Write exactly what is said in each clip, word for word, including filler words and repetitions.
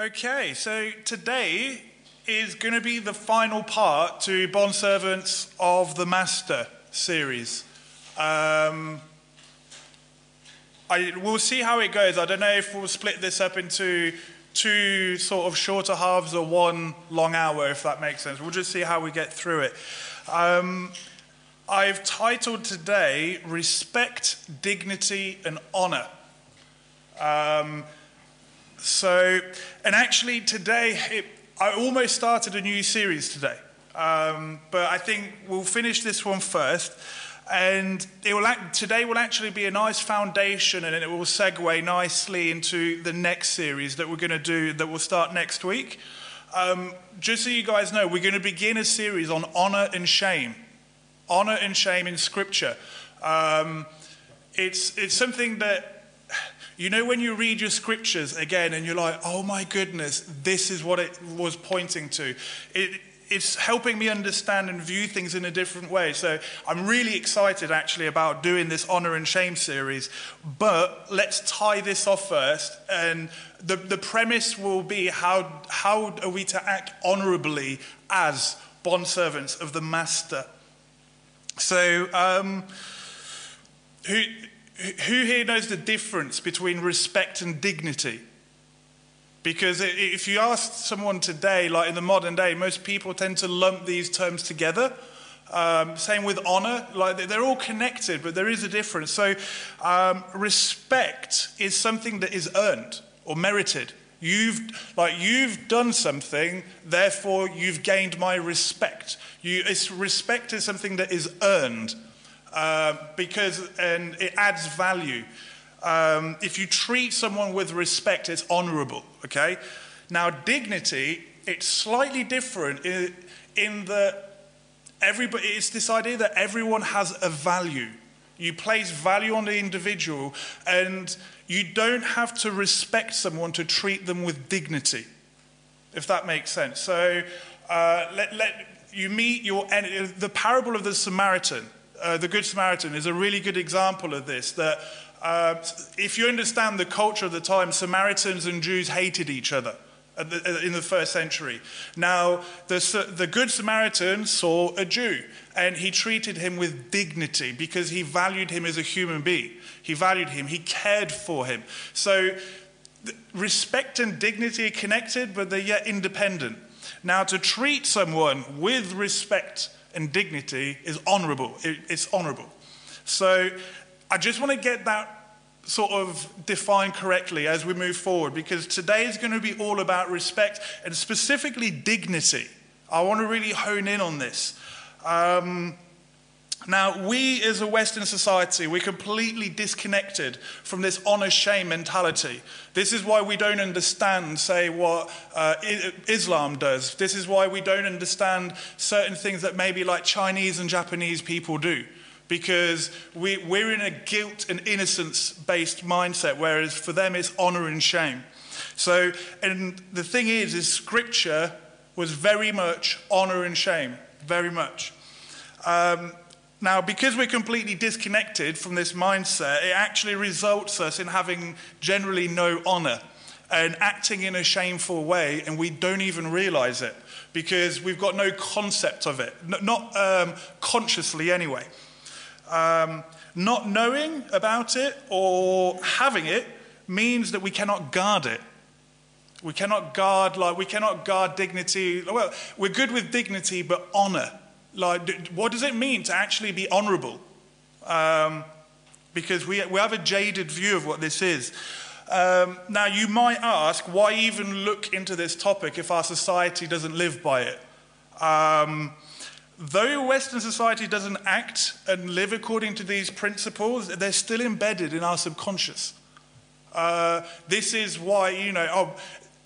Okay, so today is going to be the final part to Bondservants of the Master series. Um, I, we'll see how it goes. I don't know if we'll split this up into two sort of shorter halves or one long hour, if that makes sense. We'll just see how we get through it. Um, I've titled today, Respect, Dignity and Honor. Um, so, and actually today, it, I almost started a new series today. Um, but I think we'll finish this one first. And it will act, today will actually be a nice foundation, and it will segue nicely into the next series that we're going to do that will start next week. Um, just so you guys know, we're going to begin a series on honor and shame. Honor and shame in Scripture. Um, it's, it's something that, you know, when you read your Scriptures again and you're like, oh my goodness, this is what it was pointing to. It, It's helping me understand and view things in a different way. So I'm really excited actually about doing this honor and shame series, but let's tie this off first. And the, the premise will be how, how are we to act honorably as bondservants of the Master? So um, who, who here knows the difference between respect and dignity? Because if you ask someone today, like in the modern day, most people tend to lump these terms together. Um, same with honor. Like they're all connected, but there is a difference. So um, respect is something that is earned or merited. You've, like, you've done something, therefore you've gained my respect. You, it's, respect is something that is earned uh, because and it adds value. Um, if you treat someone with respect, it's honorable, okay? Now, dignity, it's slightly different in, in that everybody, it's this idea that everyone has a value. You place value on the individual, and you don't have to respect someone to treat them with dignity, if that makes sense. So, uh, let, let you meet your enemy. The parable of the Samaritan, uh, the Good Samaritan, is a really good example of this, that Uh, if you understand the culture of the time, Samaritans and Jews hated each other at the, in the first century. Now, the, the Good Samaritan saw a Jew, and he treated him with dignity because he valued him as a human being. He valued him. He cared for him. So respect and dignity are connected, but they're yet independent. Now, to treat someone with respect and dignity is honorable. It, it's honorable. So I just want to get that sort of defined correctly as we move forward, because today is going to be all about respect and specifically dignity. I want to really hone in on this. Um, now, we as a Western society, we're completely disconnected from this honor-shame mentality. This is why we don't understand, say, what uh, Islam does. This is why we don't understand certain things that maybe like Chinese and Japanese people do. Because we, we're in a guilt and innocence-based mindset, whereas for them it's honor and shame. So, and the thing is, is Scripture was very much honor and shame, very much. Um, now, because we're completely disconnected from this mindset, it actually results us in having generally no honor and acting in a shameful way, and we don't even realize it because we've got no concept of it, not um, consciously anyway. Um, not knowing about it or having it means that we cannot guard it. We cannot guard, like, we cannot guard dignity. Well, we're good with dignity, but honor. Like, what does it mean to actually be honorable? Um, because we, we have a jaded view of what this is. Um, now, you might ask, why even look into this topic if our society doesn't live by it? Um... Though Western society doesn't act and live according to these principles, they're still embedded in our subconscious. Uh, this is why, you know, oh,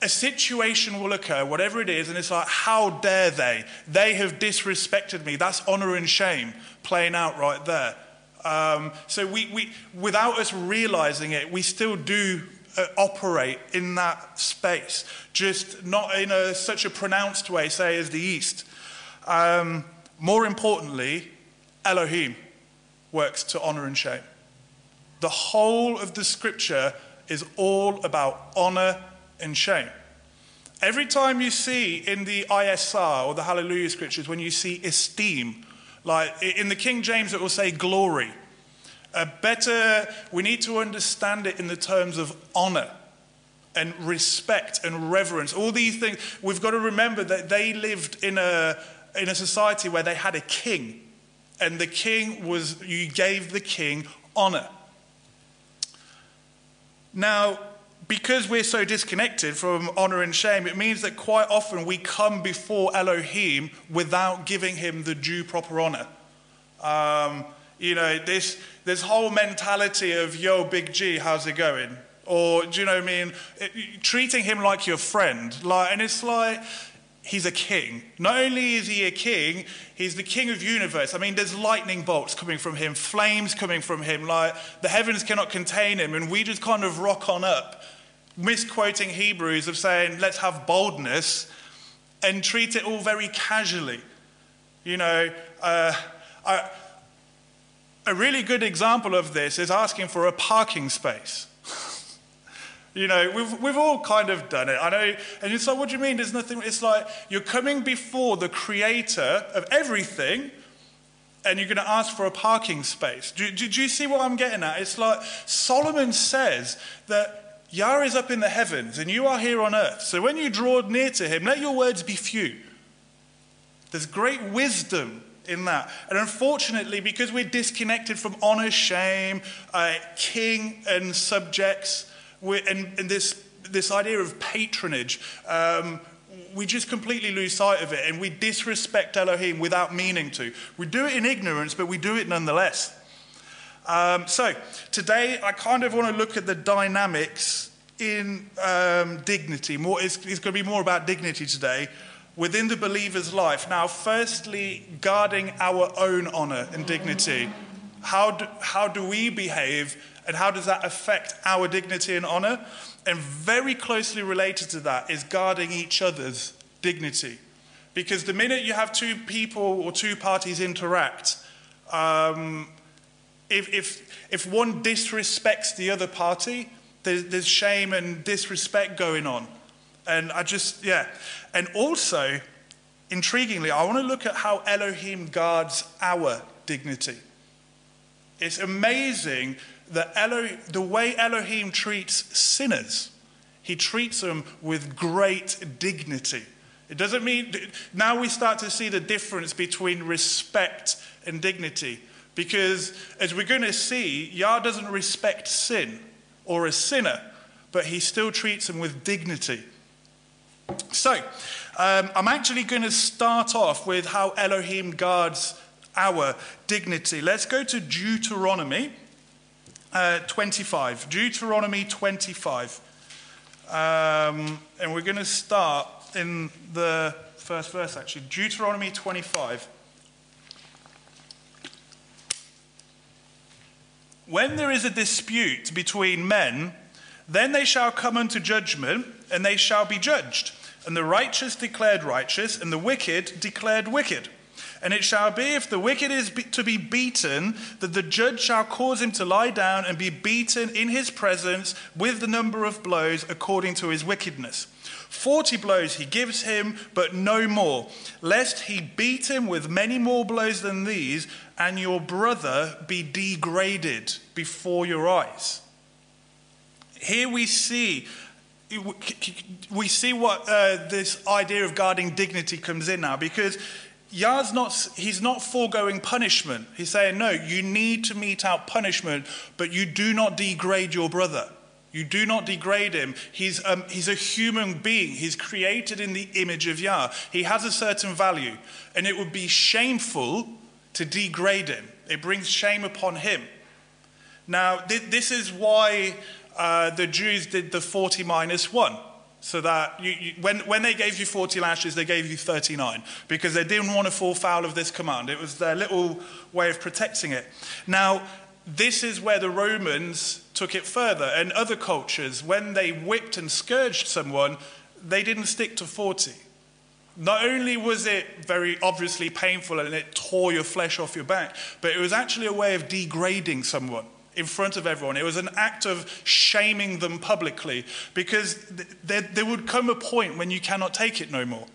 a situation will occur, whatever it is, and it's like, how dare they? They have disrespected me. That's honor and shame playing out right there. Um, so we, we, without us realizing it, we still do Uh, operate in that space, just not in a, such a pronounced way, say, as the East. Um, More importantly, Elohim works to honor and shame. The whole of the Scripture is all about honor and shame. Every time you see in the I S R or the Hallelujah Scriptures, when you see esteem, like in the King James, it will say glory. A better, we need to understand it in the terms of honor and respect and reverence. All these things, we've got to remember that they lived in a, in a society where they had a king. And the king was, you gave the king honor. Now, because we're so disconnected from honor and shame, it means that quite often we come before Elohim without giving him the due proper honor. Um, you know, this this whole mentality of, yo, big G, how's it going? Or, do you know what I mean? It, treating him like your friend. Like, and it's like, he's a king. Not only is he a king, he's the king of universe. I mean, there's lightning bolts coming from him, flames coming from him. Like, the heavens cannot contain him, and we just kind of rock on up, misquoting Hebrews of saying, let's have boldness, and treat it all very casually. You know, uh, I, a really good example of this is asking for a parking space. You know, we've, we've all kind of done it. I know, and it's like, what do you mean? There's nothing. It's like you're coming before the creator of everything and you're going to ask for a parking space. Do, do, do you see what I'm getting at? It's like Solomon says that Yah is up in the heavens and you are here on earth. So when you draw near to him, let your words be few. There's great wisdom in that. And unfortunately, because we're disconnected from honor, shame, uh, king and subjects, We're, and, and this this idea of patronage, um, we just completely lose sight of it, and we disrespect Elohim without meaning to. We do it in ignorance, but we do it nonetheless. Um, so today, I kind of want to look at the dynamics in um, dignity. More, it's, it's going to be more about dignity today within the believer's life. Now, firstly, guarding our own honor and dignity. How do, how do we behave? And how does that affect our dignity and honor? And very closely related to that is guarding each other's dignity. Because the minute you have two people or two parties interact, um, if, if, if one disrespects the other party, there's, there's shame and disrespect going on. And I just, yeah. And also, intriguingly, I want to look at how Elohim guards our dignity. It's amazing that Elo- the way Elohim treats sinners, he treats them with great dignity. It doesn't mean, now we start to see the difference between respect and dignity, because as we're going to see, Yah doesn't respect sin or a sinner, but he still treats them with dignity. So, um, I'm actually going to start off with how Elohim guards our dignity. Let's go to Deuteronomy uh, twenty-five. Deuteronomy twenty-five. Um, and we're going to start in the first verse, actually. Deuteronomy twenty-five. When there is a dispute between men, then they shall come unto judgment, and they shall be judged. And the righteous declared righteous, and the wicked declared wicked. And it shall be, if the wicked is be- to be beaten, that the judge shall cause him to lie down and be beaten in his presence with the number of blows according to his wickedness. Forty blows he gives him, but no more, lest he beat him with many more blows than these, and your brother be degraded before your eyes. Here we see... We see what uh, this idea of guarding dignity comes in now, because Yah's not, he's not foregoing punishment. He's saying, no, you need to mete out punishment, but you do not degrade your brother. You do not degrade him. He's, um, he's a human being. He's created in the image of Yah. He has a certain value, and it would be shameful to degrade him. It brings shame upon him. Now, th- this is why uh, the Jews did the forty minus one. So that you, you, when, when they gave you forty lashes, they gave you thirty-nine, because they didn't want to fall foul of this command. It was their little way of protecting it. Now, this is where the Romans took it further, and other cultures, when they whipped and scourged someone, they didn't stick to forty. Not only was it very obviously painful and it tore your flesh off your back, but it was actually a way of degrading someone. in front of everyone. It was an act of shaming them publicly, because th there, there would come a point when you cannot take it no more.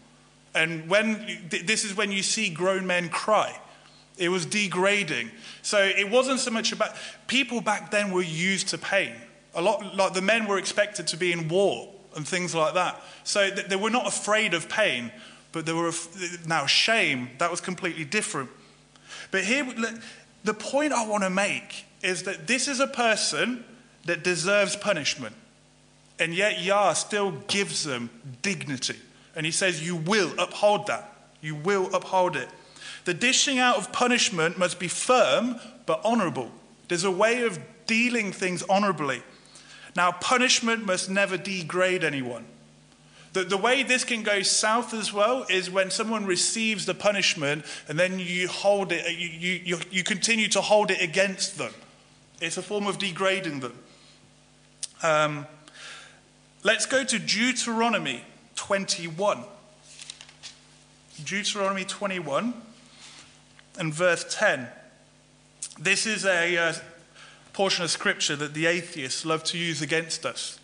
And when th this is when you see grown men cry. It was degrading. So it wasn't so much about, people back then were used to pain. A lot, like the men were expected to be in war and things like that. So th they were not afraid of pain, but they were, now shame, that was completely different. But here, the point I want to make is that this is a person that deserves punishment. And yet Yah still gives them dignity. And he says, you will uphold that. You will uphold it. The dishing out of punishment must be firm, but honorable. There's a way of dealing things honorably. Now, punishment must never degrade anyone. The, the way this can go south as well is when someone receives the punishment and then you hold it, you, you, you continue to hold it against them. It's a form of degrading them. Um, let's go to Deuteronomy twenty-one. Deuteronomy twenty-one and verse ten. This is a uh, portion of scripture that the atheists love to use against us.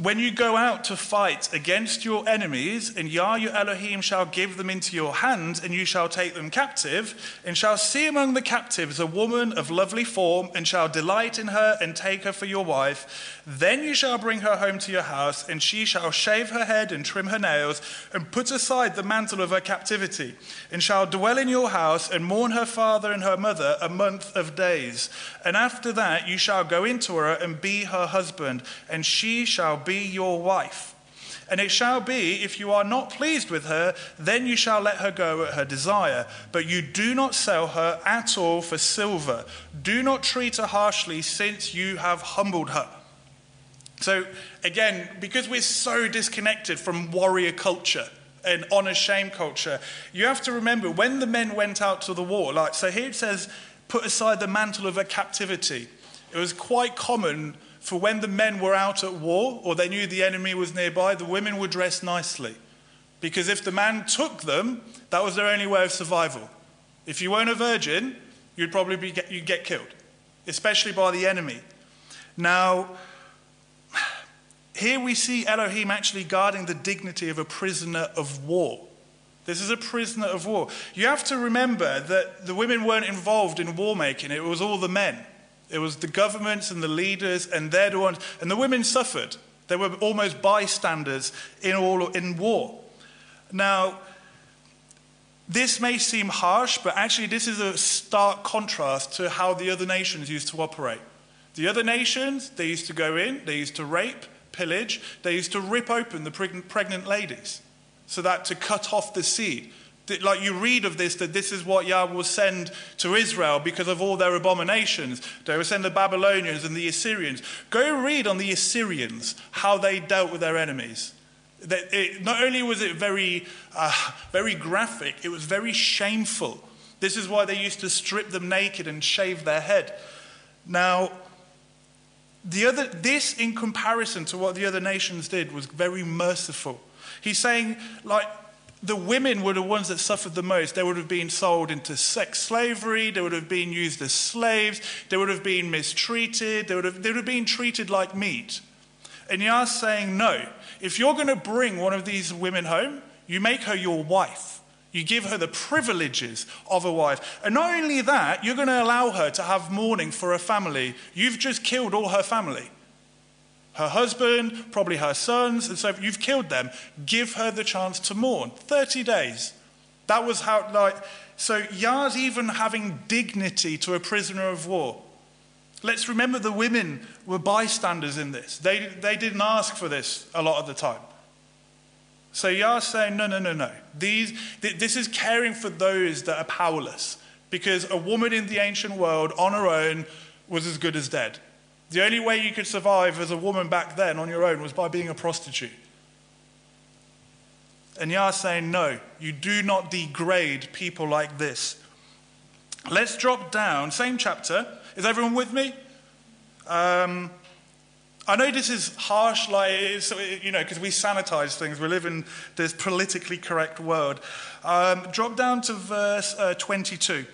When you go out to fight against your enemies, and Yah your Elohim shall give them into your hand, and you shall take them captive, and shall see among the captives a woman of lovely form, and shall delight in her, and take her for your wife. Then you shall bring her home to your house, and she shall shave her head and trim her nails, and put aside the mantle of her captivity, and shall dwell in your house, and mourn her father and her mother a month of days. And after that you shall go into her, and be her husband, and she shall be Be your wife. And it shall be, if you are not pleased with her, then you shall let her go at her desire. But you do not sell her at all for silver. Do not treat her harshly, since you have humbled her. So again, because we're so disconnected from warrior culture and honor shame culture, you have to remember when the men went out to the war, like, so here it says, put aside the mantle of her captivity. It was quite common for when the men were out at war, or they knew the enemy was nearby, the women were dressed nicely. Because if the man took them, that was their only way of survival. If you weren't a virgin, you'd probably be, you'd get killed, especially by the enemy. Now, here we see Elohim actually guarding the dignity of a prisoner of war. This is a prisoner of war. You have to remember that the women weren't involved in war making, it was all the men. It was the governments and the leaders, and they're the ones. And the women suffered. They were almost bystanders in all in war. Now, this may seem harsh, but actually this is a stark contrast to how the other nations used to operate. The other nations, they used to go in, they used to rape, pillage, they used to rip open the pregnant ladies so that to cut off the seed. Like you read of this, that this is what Yah will send to Israel because of all their abominations. They will send the Babylonians and the Assyrians. Go read on the Assyrians how they dealt with their enemies. That it, not only was it very, uh, very graphic, it was very shameful. This is why they used to strip them naked and shave their head. Now, the other, this in comparison to what the other nations did was very merciful. He's saying, like, the women were the ones that suffered the most. They would have been sold into sex slavery. They would have been used as slaves. They would have been mistreated. They would have, they would have been treated like meat. And Yah is saying, no, if you're going to bring one of these women home, you make her your wife. You give her the privileges of a wife. And not only that, you're going to allow her to have mourning for her family. You've just killed all her family. Her husband, probably her sons, and so you've killed them. Give her the chance to mourn. thirty days. That was how, like, so Yah's even having dignity to a prisoner of war. Let's remember the women were bystanders in this. They, they didn't ask for this a lot of the time. So Yah's saying, no, no, no, no. These, th this is caring for those that are powerless, because a woman in the ancient world on her own was as good as dead. The only way you could survive as a woman back then on your own was by being a prostitute. And Yah is saying, no, you do not degrade people like this. Let's drop down, same chapter. Is everyone with me? Um, I know this is harsh, like, it's, you know, because we sanitize things. We live in this politically correct world. Um, drop down to verse uh, twenty-two.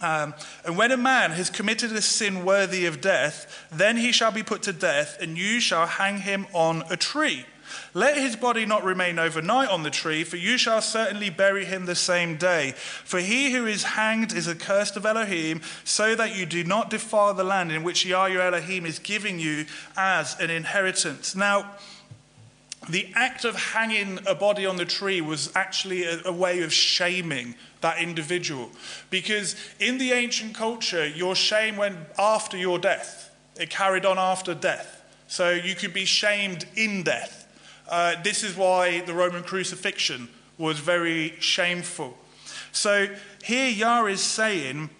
Um, and when a man has committed a sin worthy of death, then he shall be put to death, and you shall hang him on a tree. Let his body not remain overnight on the tree, for you shall certainly bury him the same day. For he who is hanged is accursed of Elohim, so that you do not defile the land in which Yah your Elohim is giving you as an inheritance. Now, the act of hanging a body on the tree was actually a, a way of shaming that individual. Because in the ancient culture, your shame went after your death. It carried on after death. So you could be shamed in death. Uh, this is why the Roman crucifixion was very shameful. So here Yah is saying,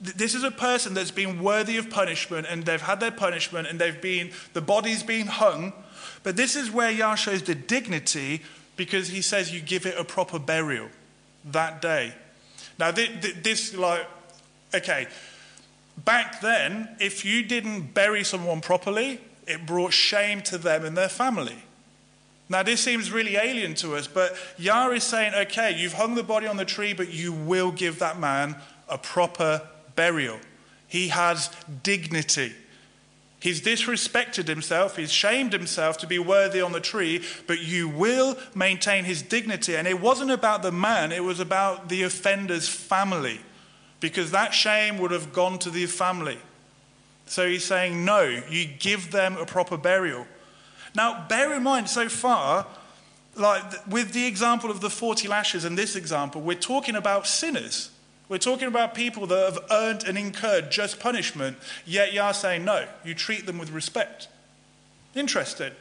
this is a person that's been worthy of punishment, and they've had their punishment, and they've been, the body's been hung. But this is where Yah shows the dignity, because he says you give it a proper burial that day. Now, th th this, like, okay, back then, if you didn't bury someone properly, it brought shame to them and their family. Now, this seems really alien to us, but Yah is saying, okay, you've hung the body on the tree, but you will give that man a proper burial. He has dignity. He's disrespected himself, he's shamed himself to be worthy on the tree, but you will maintain his dignity. And it wasn't about the man, it was about the offender's family, because that shame would have gone to the family. So he's saying, no, you give them a proper burial. Now, bear in mind, so far, like with the example of the forty lashes and this example, we're talking about sinners. We're talking about people that have earned and incurred just punishment, yet Yah saying, no, you treat them with respect. Interesting.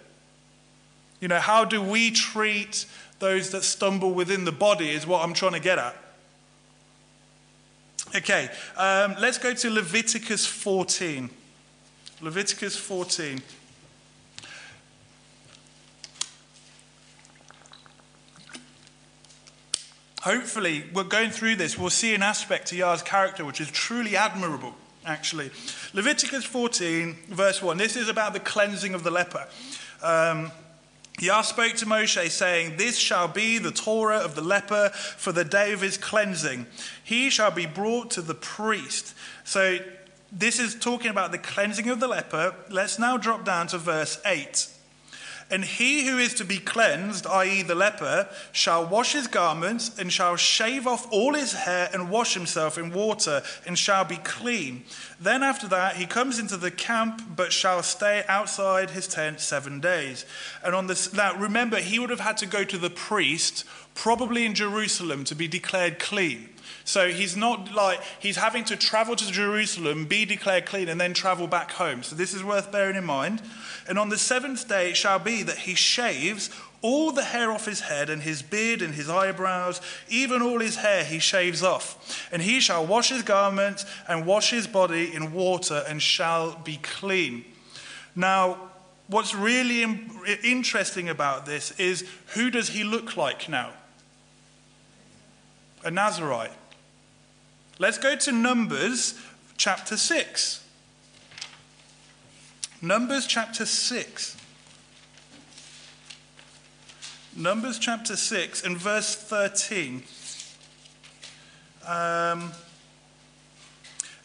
You know, how do we treat those that stumble within the body is what I'm trying to get at. Okay, um, let's go to Leviticus fourteen. Leviticus fourteen. Hopefully, we're going through this, we'll see an aspect to Yah's character which is truly admirable, actually. Leviticus fourteen, verse one. This is about the cleansing of the leper. Um, Yah spoke to Moshe, saying, "This shall be the Torah of the leper for the day of his cleansing. He shall be brought to the priest." So this is talking about the cleansing of the leper. Let's now drop down to verse eight. "And he who is to be cleansed, that is the leper, shall wash his garments and shall shave off all his hair and wash himself in water and shall be clean. Then after that he comes into the camp but shall stay outside his tent seven days. And on this, now remember, he would have had to go to the priest, probably in Jerusalem, to be declared clean. So he's not like, he's having to travel to Jerusalem, be declared clean, and then travel back home. So this is worth bearing in mind. "And on the seventh day it shall be that he shaves all the hair off his head, and his beard and his eyebrows, even all his hair he shaves off. And he shall wash his garments and wash his body in water and shall be clean." Now, what's really interesting about this is, who does he look like now? A Nazarite. Let's go to Numbers chapter six. Numbers chapter six. Numbers chapter six and verse thirteen. Um,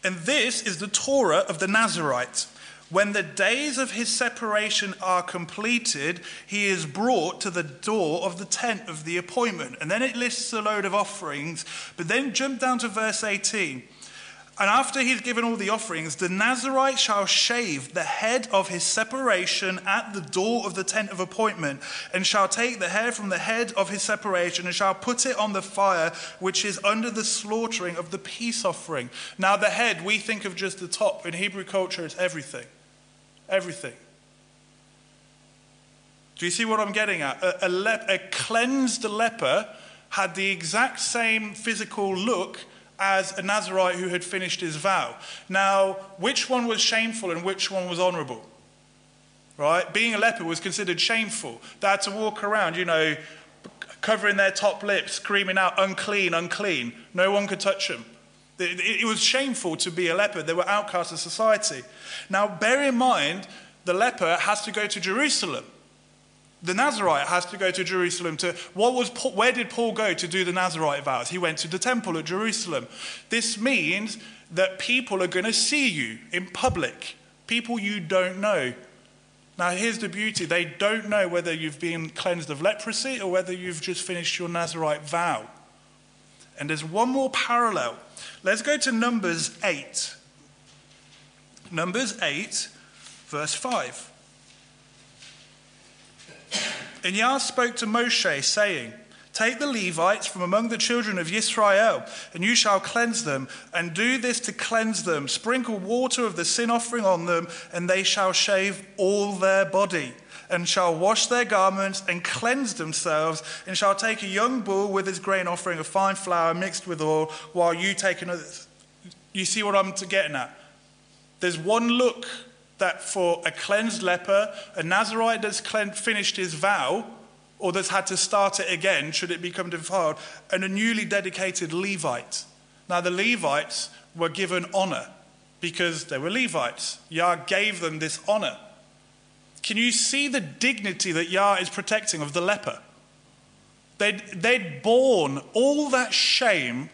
"And this is the Torah of the Nazarite. When the days of his separation are completed, he is brought to the door of the tent of the appointment." And then it lists a load of offerings, but then jump down to verse eighteen. "And after he's given all the offerings, the Nazarite shall shave the head of his separation at the door of the tent of appointment, and shall take the hair from the head of his separation, and shall put it on the fire, which is under the slaughtering of the peace offering." Now the head, we think of just the top. In Hebrew culture, it's everything. Everything. Do you see what I'm getting at? A, a, lep a cleansed leper had the exact same physical look as a Nazarite who had finished his vow. Now, which one was shameful and which one was honourable? Right? Being a leper was considered shameful. They had to walk around, you know, covering their top lips, screaming out, "Unclean, unclean." No one could touch them. It was shameful to be a leper. They were outcasts of society. Now, bear in mind, the leper has to go to Jerusalem. The Nazarite has to go to Jerusalem to, what was Paul, where did Paul go to do the Nazarite vows? He went to the temple at Jerusalem. This means that people are going to see you in public, people you don't know. Now here's the beauty, they don't know whether you've been cleansed of leprosy or whether you've just finished your Nazarite vow. And there's one more parallel. Let's go to Numbers eight. Numbers eight, verse five. And Yah spoke to Moshe, saying, take the Levites from among the children of Israel, and you shall cleanse them, and do this to cleanse them. Sprinkle water of the sin offering on them, and they shall shave all their body, and shall wash their garments, and cleanse themselves, and shall take a young bull with his grain offering of fine flour mixed with oil, while you take another. You see what I'm getting at? There's one look that for a cleansed leper, a Nazarite that's finished his vow, or that's had to start it again, should it become defiled, and a newly dedicated Levite. Now the Levites were given honor because they were Levites. Yah gave them this honor. Can you see the dignity that Yah is protecting of the leper? They'd, they'd borne all that shame,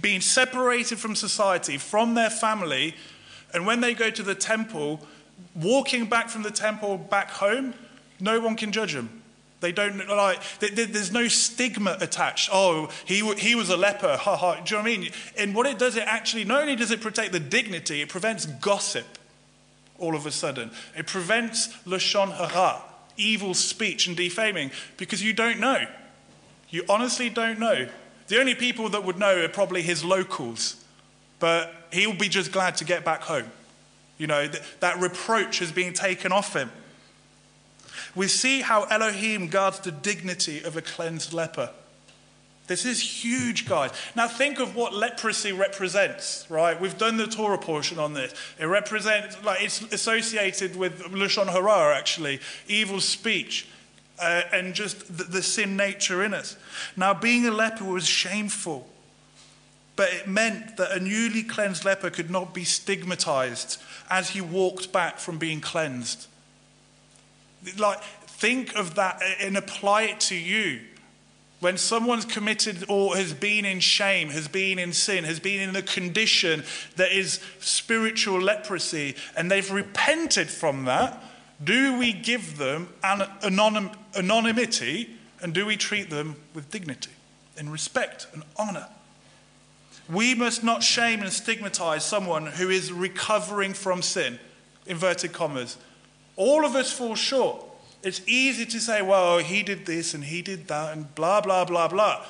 being separated from society, from their family, and when they go to the temple, walking back from the temple back home, no one can judge them. They don't, like, there's no stigma attached. Oh, he, he was a leper, ha ha. Do you know what I mean? And what it does, it actually, not only does it protect the dignity, it prevents gossip all of a sudden. It prevents Lashon Hara, evil speech and defaming, because you don't know. You honestly don't know. The only people that would know are probably his locals, but he'll be just glad to get back home. You know, that, that reproach is being taken off him. We see how Elohim guards the dignity of a cleansed leper. This is huge, guys. Now think of what leprosy represents, right? We've done the Torah portion on this. It represents, like, it's associated with Lashon Hara, actually, evil speech, uh, and just the, the sin nature in us. Now being a leper was shameful, but it meant that a newly cleansed leper could not be stigmatized as he walked back from being cleansed. Like, think of that and apply it to you. When someone's committed or has been in shame, has been in sin, has been in a condition that is spiritual leprosy, and they've repented from that, do we give them an anonym, anonymity, and do we treat them with dignity and respect and honor? We must not shame and stigmatize someone who is recovering from sin, inverted commas. All of us fall short. It's easy to say, well, he did this and he did that and blah, blah, blah, blah.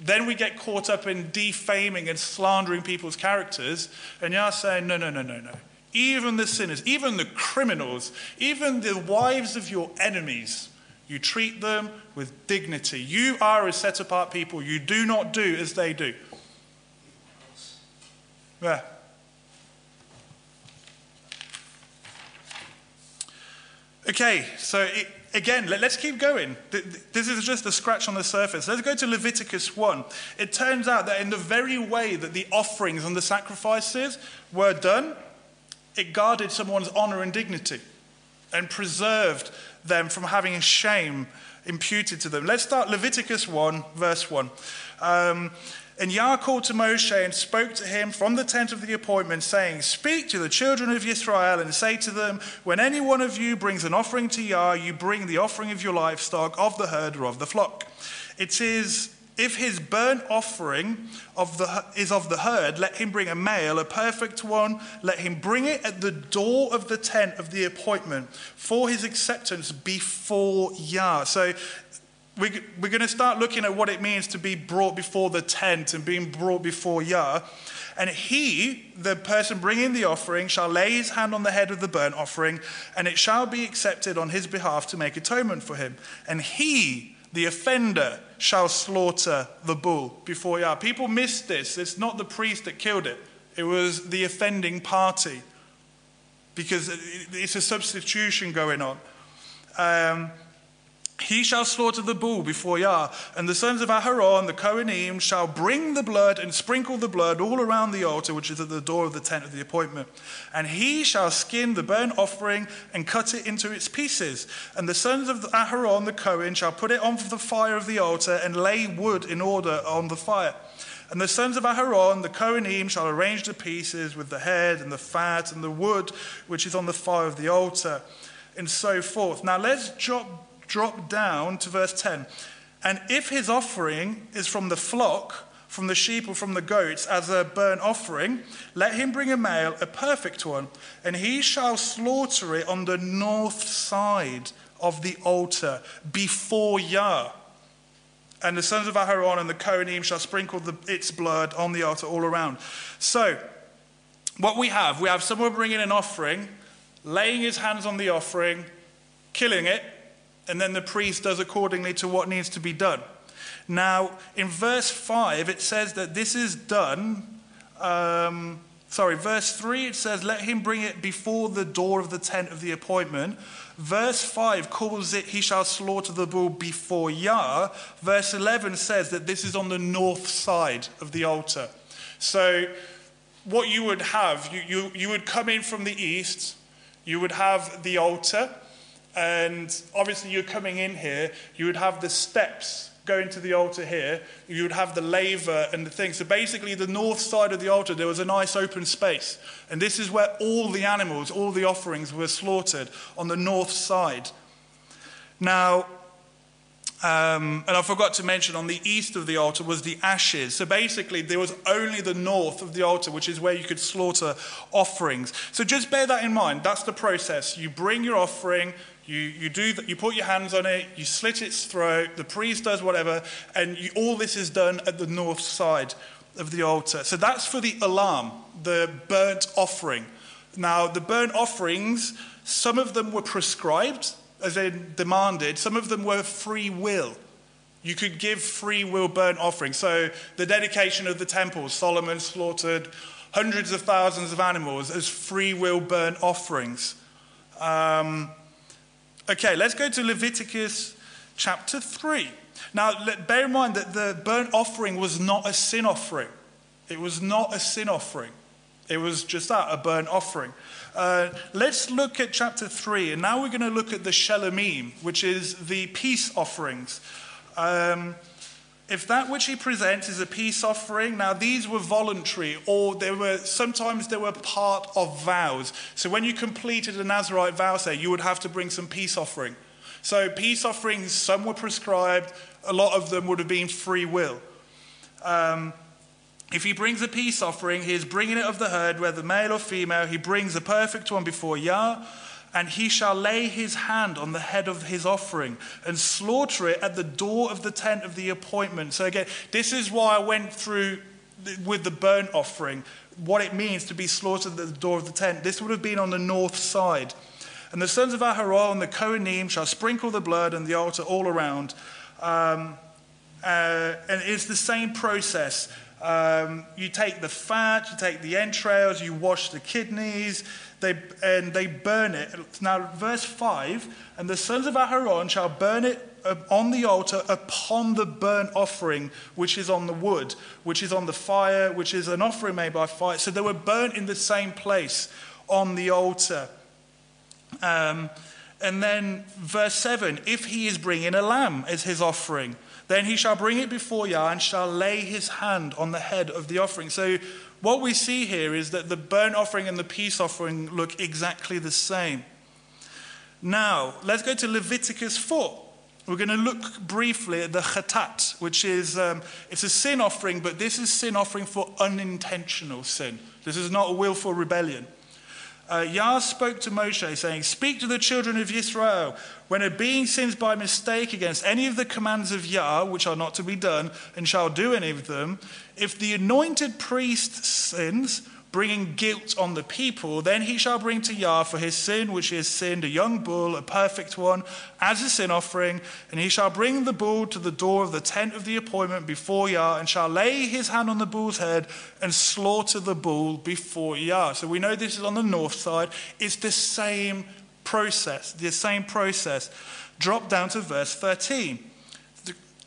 Then we get caught up in defaming and slandering people's characters, and you're saying, no, no, no, no, no. Even the sinners, even the criminals, even the wives of your enemies, you treat them with dignity. You are a set-apart people. You do not do as they do. Yeah. Okay, so it, again, let, let's keep going. This is just a scratch on the surface. Let's go to Leviticus one. It turns out that in the very way that the offerings and the sacrifices were done, it guarded someone's honor and dignity and preserved them from having shame imputed to them. Let's start Leviticus one, verse one. Um, And Yah called to Moshe and spoke to him from the tent of the appointment, saying, speak to the children of Israel and say to them, when any one of you brings an offering to Yah, you bring the offering of your livestock, of the herd, or of the flock. It is, if his burnt offering of the, is of the herd, let him bring a male, a perfect one. Let him bring it at the door of the tent of the appointment for his acceptance before Yah. So We, we're going to start looking at what it means to be brought before the tent and being brought before Yah. And he, the person bringing the offering, shall lay his hand on the head of the burnt offering, and it shall be accepted on his behalf to make atonement for him. And he, the offender, shall slaughter the bull before Yah. People miss this. It's not the priest that killed it. It was the offending party, because it's a substitution going on. Um He shall slaughter the bull before Yah, and the sons of Aharon, the Kohanim, shall bring the blood and sprinkle the blood all around the altar, which is at the door of the tent of the appointment. And he shall skin the burnt offering and cut it into its pieces. And the sons of Aharon, the Kohen, shall put it on the fire of the altar and lay wood in order on the fire. And the sons of Aharon, the Kohanim, shall arrange the pieces with the head and the fat and the wood, which is on the fire of the altar, and so forth. Now let's drop Drop down to verse ten. And if his offering is from the flock, from the sheep or from the goats, as a burnt offering, let him bring a male, a perfect one, and he shall slaughter it on the north side of the altar before Yah. And the sons of Aharon and the Kohanim shall sprinkle the, its blood on the altar all around. So, what we have, we have someone bringing an offering, laying his hands on the offering, killing it, and then the priest does accordingly to what needs to be done. Now, in verse five, it says that this is done. Um, sorry, verse three, it says, let him bring it before the door of the tent of the appointment. Verse five calls it, he shall slaughter the bull before Yah. Verse eleven says that this is on the north side of the altar. So what you would have, you, you, you would come in from the east, you would have the altar, and obviously you're coming in here, you would have the steps going to the altar here, you would have the laver and the thing. So basically the north side of the altar, there was a nice open space. And this is where all the animals, all the offerings were slaughtered, on the north side. Now, um, and I forgot to mention, on the east of the altar was the ashes. So basically there was only the north of the altar, which is where you could slaughter offerings. So just bear that in mind. That's the process. You bring your offering, You, you, do the, you put your hands on it, you slit its throat, the priest does whatever, and you, all this is done at the north side of the altar. So that's for the alarm, the burnt offering. Now, the burnt offerings, some of them were prescribed, as in demanded. Some of them were free will. You could give free will burnt offerings. So the dedication of the temple, Solomon slaughtered hundreds of thousands of animals as free will burnt offerings. Um... Okay, let's go to Leviticus chapter three. Now, let, bear in mind that the burnt offering was not a sin offering. It was not a sin offering. It was just that, a burnt offering. Uh, let's look at chapter three, and now we're going to look at the Shelomim, which is the peace offerings. Um, if that which he presents is a peace offering, now these were voluntary, or they were, sometimes they were part of vows. So when you completed a Nazarite vow, say, you would have to bring some peace offering. So peace offerings, some were prescribed, a lot of them would have been free will. Um, if he brings a peace offering, he is bringing it of the herd, whether male or female, he brings a perfect one before Yah, and he shall lay his hand on the head of his offering and slaughter it at the door of the tent of the appointment. So again, this is why I went through with the burnt offering, what it means to be slaughtered at the door of the tent. This would have been on the north side. And the sons of Aharon, the Kohanim, shall sprinkle the blood and the altar all around. Um, uh, and it's the same process. Um, you take the fat, you take the entrails, you wash the kidneys, they, and they burn it. Now, verse five, and the sons of Aharon shall burn it on the altar upon the burnt offering, which is on the wood, which is on the fire, which is an offering made by fire. So they were burnt in the same place on the altar. Um, and then verse seven, if he is bringing a lamb as his offering, then he shall bring it before Yah and shall lay his hand on the head of the offering. So what we see here is that the burnt offering and the peace offering look exactly the same. Now, let's go to Leviticus four. We're going to look briefly at the chatat, which is, um, it's a sin offering, but this is sin offering for unintentional sin. This is not a willful rebellion. Uh, Yah spoke to Moshe, saying, speak to the children of Israel. When a being sins by mistake against any of the commands of Yah, which are not to be done, and shall do any of them, if the anointed priest sins, bringing guilt on the people, then he shall bring to Yah for his sin, which he has sinned, a young bull, a perfect one, as a sin offering. And he shall bring the bull to the door of the tent of the appointment before Yah, and shall lay his hand on the bull's head and slaughter the bull before Yah. So we know this is on the north side. It's the same process, the same process. Drop down to verse thirteen.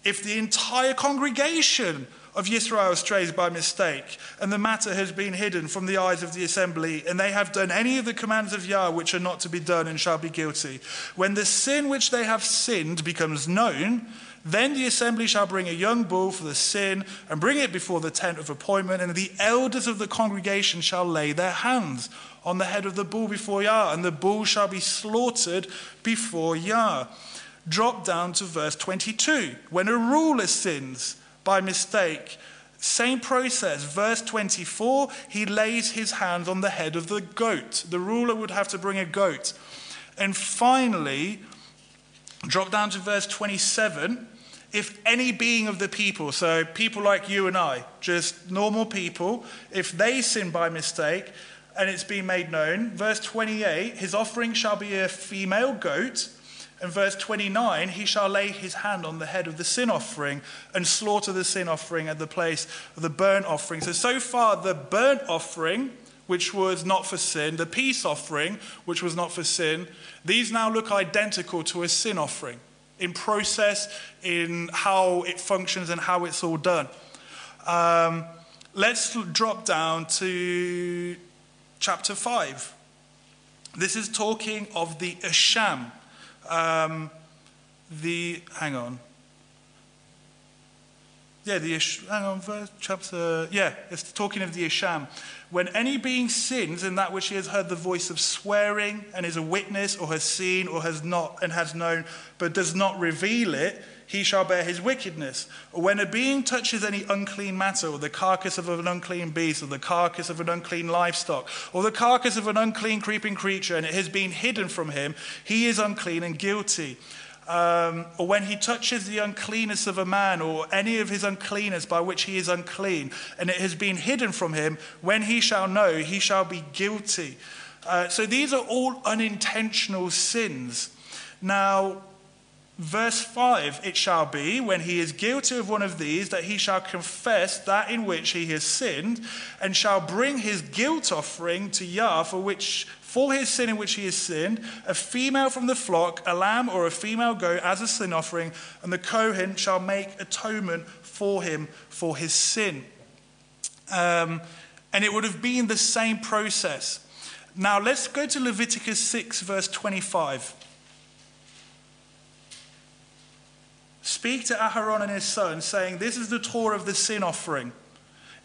If the entire congregation of Israel strays by mistake, and the matter has been hidden from the eyes of the assembly, and they have done any of the commands of Yah which are not to be done and shall be guilty, when the sin which they have sinned becomes known, then the assembly shall bring a young bull for the sin and bring it before the tent of appointment, and the elders of the congregation shall lay their hands on the head of the bull before Yah, and the bull shall be slaughtered before Yah. Drop down to verse twenty-two. When a ruler sins by mistake, same process. Verse twenty-four, he lays his hands on the head of the goat. The ruler would have to bring a goat. And finally, drop down to verse twenty-seven. If any being of the people, so people like you and I, just normal people, if they sin by mistake and it's been made known, verse twenty-eight, his offering shall be a female goat. And verse twenty-nine, he shall lay his hand on the head of the sin offering and slaughter the sin offering at the place of the burnt offering. So, so far, the burnt offering, which was not for sin, the peace offering, which was not for sin, these now look identical to a sin offering in process, in how it functions and how it's all done. Um, let's drop down to chapter five. This is talking of the asham. Um, the, hang on. Yeah, the, hang on, verse, chapter, yeah, it's talking of the asham. When any being sins in that which he has heard the voice of swearing and is a witness or has seen or has not and has known but does not reveal it, he shall bear his wickedness. Or when a being touches any unclean matter, or the carcass of an unclean beast, or the carcass of an unclean livestock, or the carcass of an unclean creeping creature, and it has been hidden from him, he is unclean and guilty. Um, or when he touches the uncleanness of a man, or any of his uncleanness by which he is unclean, and it has been hidden from him, when he shall know, he shall be guilty. Uh, so these are all unintentional sins. Now, verse five, it shall be, when he is guilty of one of these, that he shall confess that in which he has sinned, and shall bring his guilt offering to Yah for which, for his sin in which he has sinned, a female from the flock, a lamb or a female goat as a sin offering, and the Kohen shall make atonement for him for his sin. Um, and it would have been the same process. Now let's go to Leviticus six, verse twenty-five. Speak to Aharon and his sons, saying, this is the Torah of the sin offering.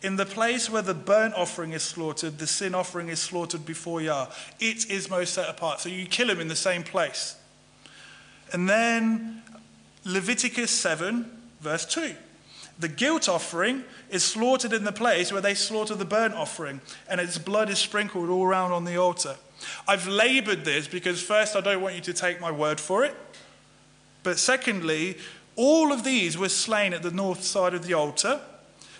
In the place where the burnt offering is slaughtered, the sin offering is slaughtered before Yah. It is most set apart. So you kill him in the same place. And then Leviticus seven, verse two. The guilt offering is slaughtered in the place where they slaughter the burnt offering, and its blood is sprinkled all around on the altar. I've laboured this because first, I don't want you to take my word for it. But secondly, all of these were slain at the north side of the altar.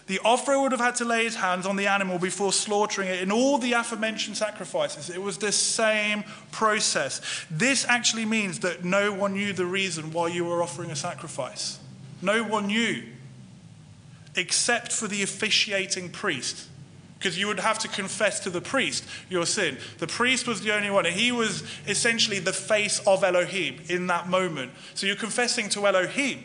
The offerer would have had to lay his hands on the animal before slaughtering it in all the aforementioned sacrifices. It was the same process. This actually means that no one knew the reason why you were offering a sacrifice. No one knew, except for the officiating priest, because you would have to confess to the priest your sin. The priest was the only one, and he was essentially the face of Elohim in that moment. So you're confessing to Elohim,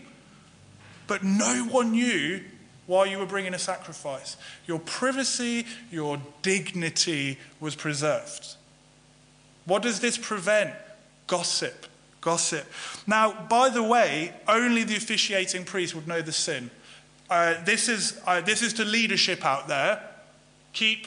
but no one knew why you were bringing a sacrifice. Your privacy, your dignity was preserved. What does this prevent? Gossip, gossip. Now, by the way, only the officiating priest would know the sin. Uh, this is, uh, this is to leadership out there. Keep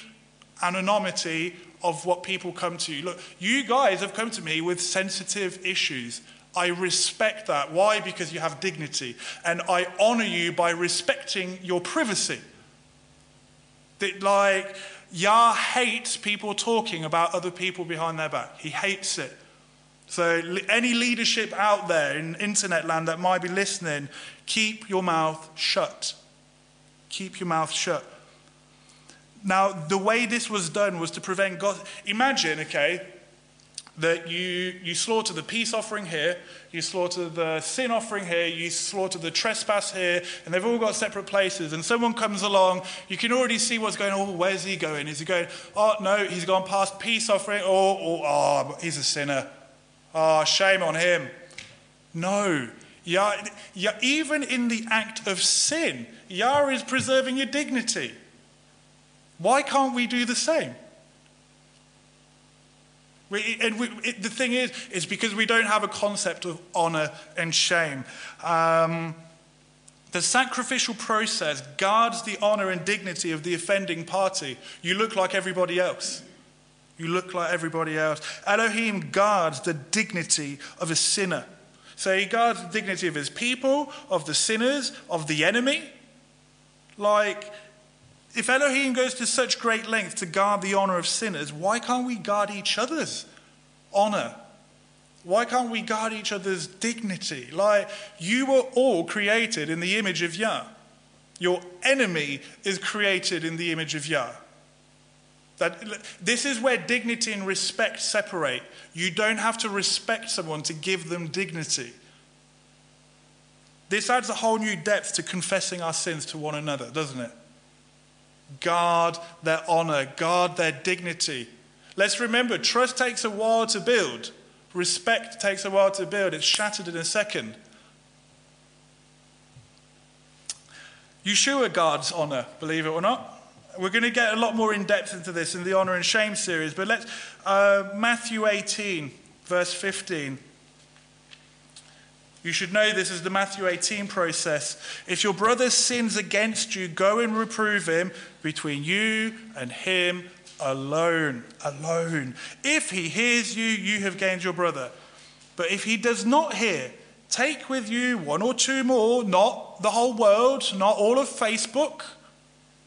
anonymity of what people come to you. Look, you guys have come to me with sensitive issues. I respect that. Why? Because you have dignity. And I honor you by respecting your privacy. That, like, Yah hates people talking about other people behind their back. He hates it. So any leadership out there in internet land that might be listening, keep your mouth shut. Keep your mouth shut. Now, the way this was done was to prevent gossip. Imagine, okay, that you, you slaughter the peace offering here, you slaughter the sin offering here, you slaughter the trespass here, and they've all got separate places, and someone comes along, you can already see what's going on. Oh, where's he going? Is he going, oh, no, he's gone past peace offering, or, or oh, he's a sinner. Ah, oh, shame on him. No. Yah, Yah, even in the act of sin, Yah is preserving your dignity. Why can't we do the same? We, and we, it, the thing is, it's because we don't have a concept of honor and shame. Um, the sacrificial process guards the honor and dignity of the offending party. You look like everybody else. You look like everybody else. Elohim guards the dignity of a sinner. So he guards the dignity of his people, of the sinners, of the enemy. Like, if Elohim goes to such great lengths to guard the honor of sinners, why can't we guard each other's honor? Why can't we guard each other's dignity? Like, you were all created in the image of Yah. Your enemy is created in the image of Yah. That, this is where dignity and respect separate. You don't have to respect someone to give them dignity. This adds a whole new depth to confessing our sins to one another, doesn't it? Guard their honor, guard their dignity. Let's remember, trust takes a while to build. Respect takes a while to build. It's shattered in a second. Yeshua guards honor, believe it or not. We're going to get a lot more in depth into this in the honor and shame series, but let's, uh, Matthew eighteen, verse fifteen. You should know this is the Matthew eighteen process. If your brother sins against you, go and reprove him between you and him alone, alone. If he hears you, you have gained your brother. But if he does not hear, take with you one or two more, not the whole world, not all of Facebook.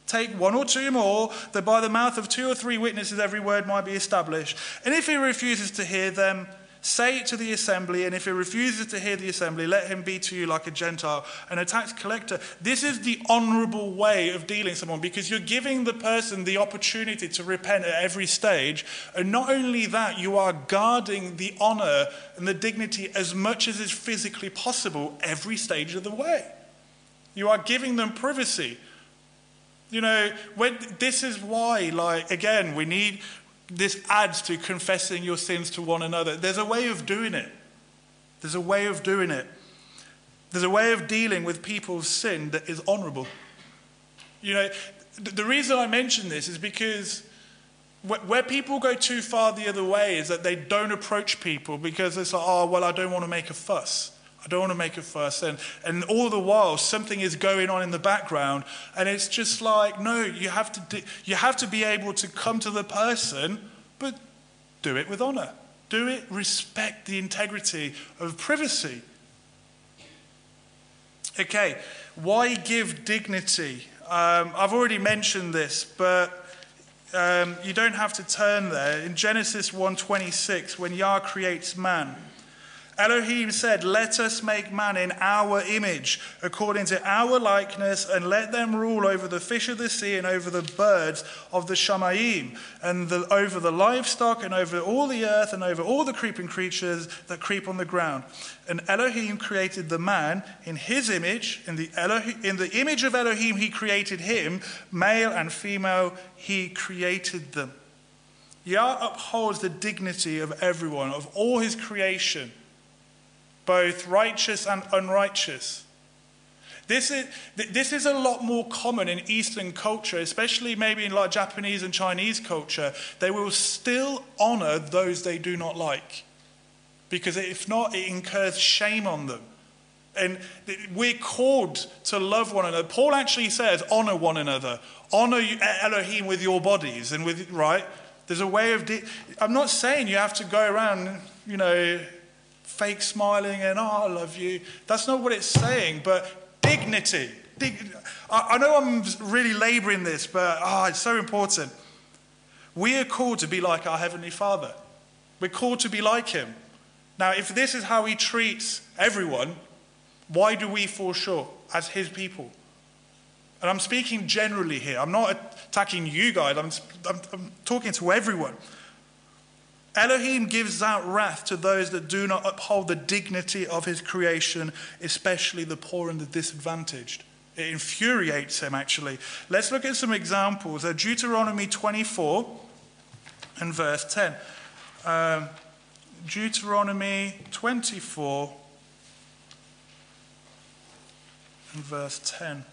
Take one or two more, that by the mouth of two or three witnesses every word might be established. And if he refuses to hear them, say it to the assembly. And if he refuses to hear the assembly, let him be to you like a Gentile and a tax collector. This is the honourable way of dealing with someone, because you're giving the person the opportunity to repent at every stage. And not only that, you are guarding the honour and the dignity as much as is physically possible every stage of the way. You are giving them privacy. You know, when, this is why, like, again, we need, this adds to confessing your sins to one another. There's a way of doing it. There's a way of doing it. There's a way of dealing with people's sin that is honourable. You know, th- the reason I mention this is because wh- where people go too far the other way is that they don't approach people because it's like, oh, well, I don't want to make a fuss. I don't want to make a fuss. And, and all the while, something is going on in the background. And it's just like, no, you have to do, you have to be able to come to the person, but do it with honor. Do it, respect the integrity of privacy. Okay, why give dignity? Um, I've already mentioned this, but um, you don't have to turn there. In Genesis one twenty-six, when Yah creates man, Elohim said, let us make man in our image, according to our likeness, and let them rule over the fish of the sea and over the birds of the Shamayim, and the, over the livestock and over all the earth and over all the creeping creatures that creep on the ground. And Elohim created the man in his image. In the, Elohim, in the image of Elohim, he created him. Male and female, he created them. Yah upholds the dignity of everyone, of all his creation, both righteous and unrighteous. This is, this is a lot more common in Eastern culture, especially maybe in like Japanese and Chinese culture. They will still honor those they do not like, because if not, it incurs shame on them. And we're called to love one another. Paul actually says, honor one another. Honor Elohim with your bodies and with, right? There's a way of, di- I'm not saying you have to go around, you know, fake smiling and, oh, I love you. That's not what it's saying, but dignity. Dig- I, I know I'm really labouring this, but oh, it's so important. We are called to be like our Heavenly Father. We're called to be like him. Now, if this is how he treats everyone, why do we fall short as his people? And I'm speaking generally here. I'm not attacking you guys. I'm, I'm, I'm talking to everyone. Elohim gives out wrath to those that do not uphold the dignity of his creation, especially the poor and the disadvantaged. It infuriates him, actually. Let's look at some examples. Deuteronomy twenty-four and verse ten. Um, Deuteronomy twenty-four and verse ten.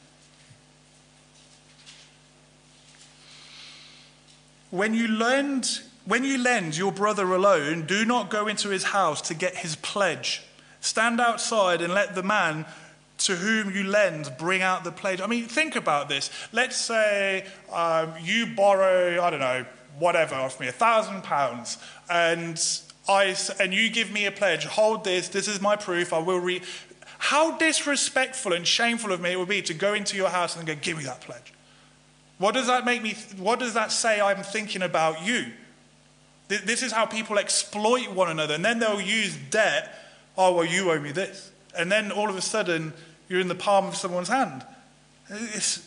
When you lend, when you lend your brother a loan, do not go into his house to get his pledge. Stand outside and let the man to whom you lend bring out the pledge. I mean, think about this. Let's say um, you borrow, I don't know, whatever, off me, a thousand pounds, and I and you give me a pledge. Hold this. This is my proof. I will read. How disrespectful and shameful of me it would be to go into your house and go, give me that pledge. What does that make me? What does that say I'm thinking about you? This is how people exploit one another, and then they'll use debt. Oh, well, you owe me this. And then all of a sudden, you're in the palm of someone's hand. It's,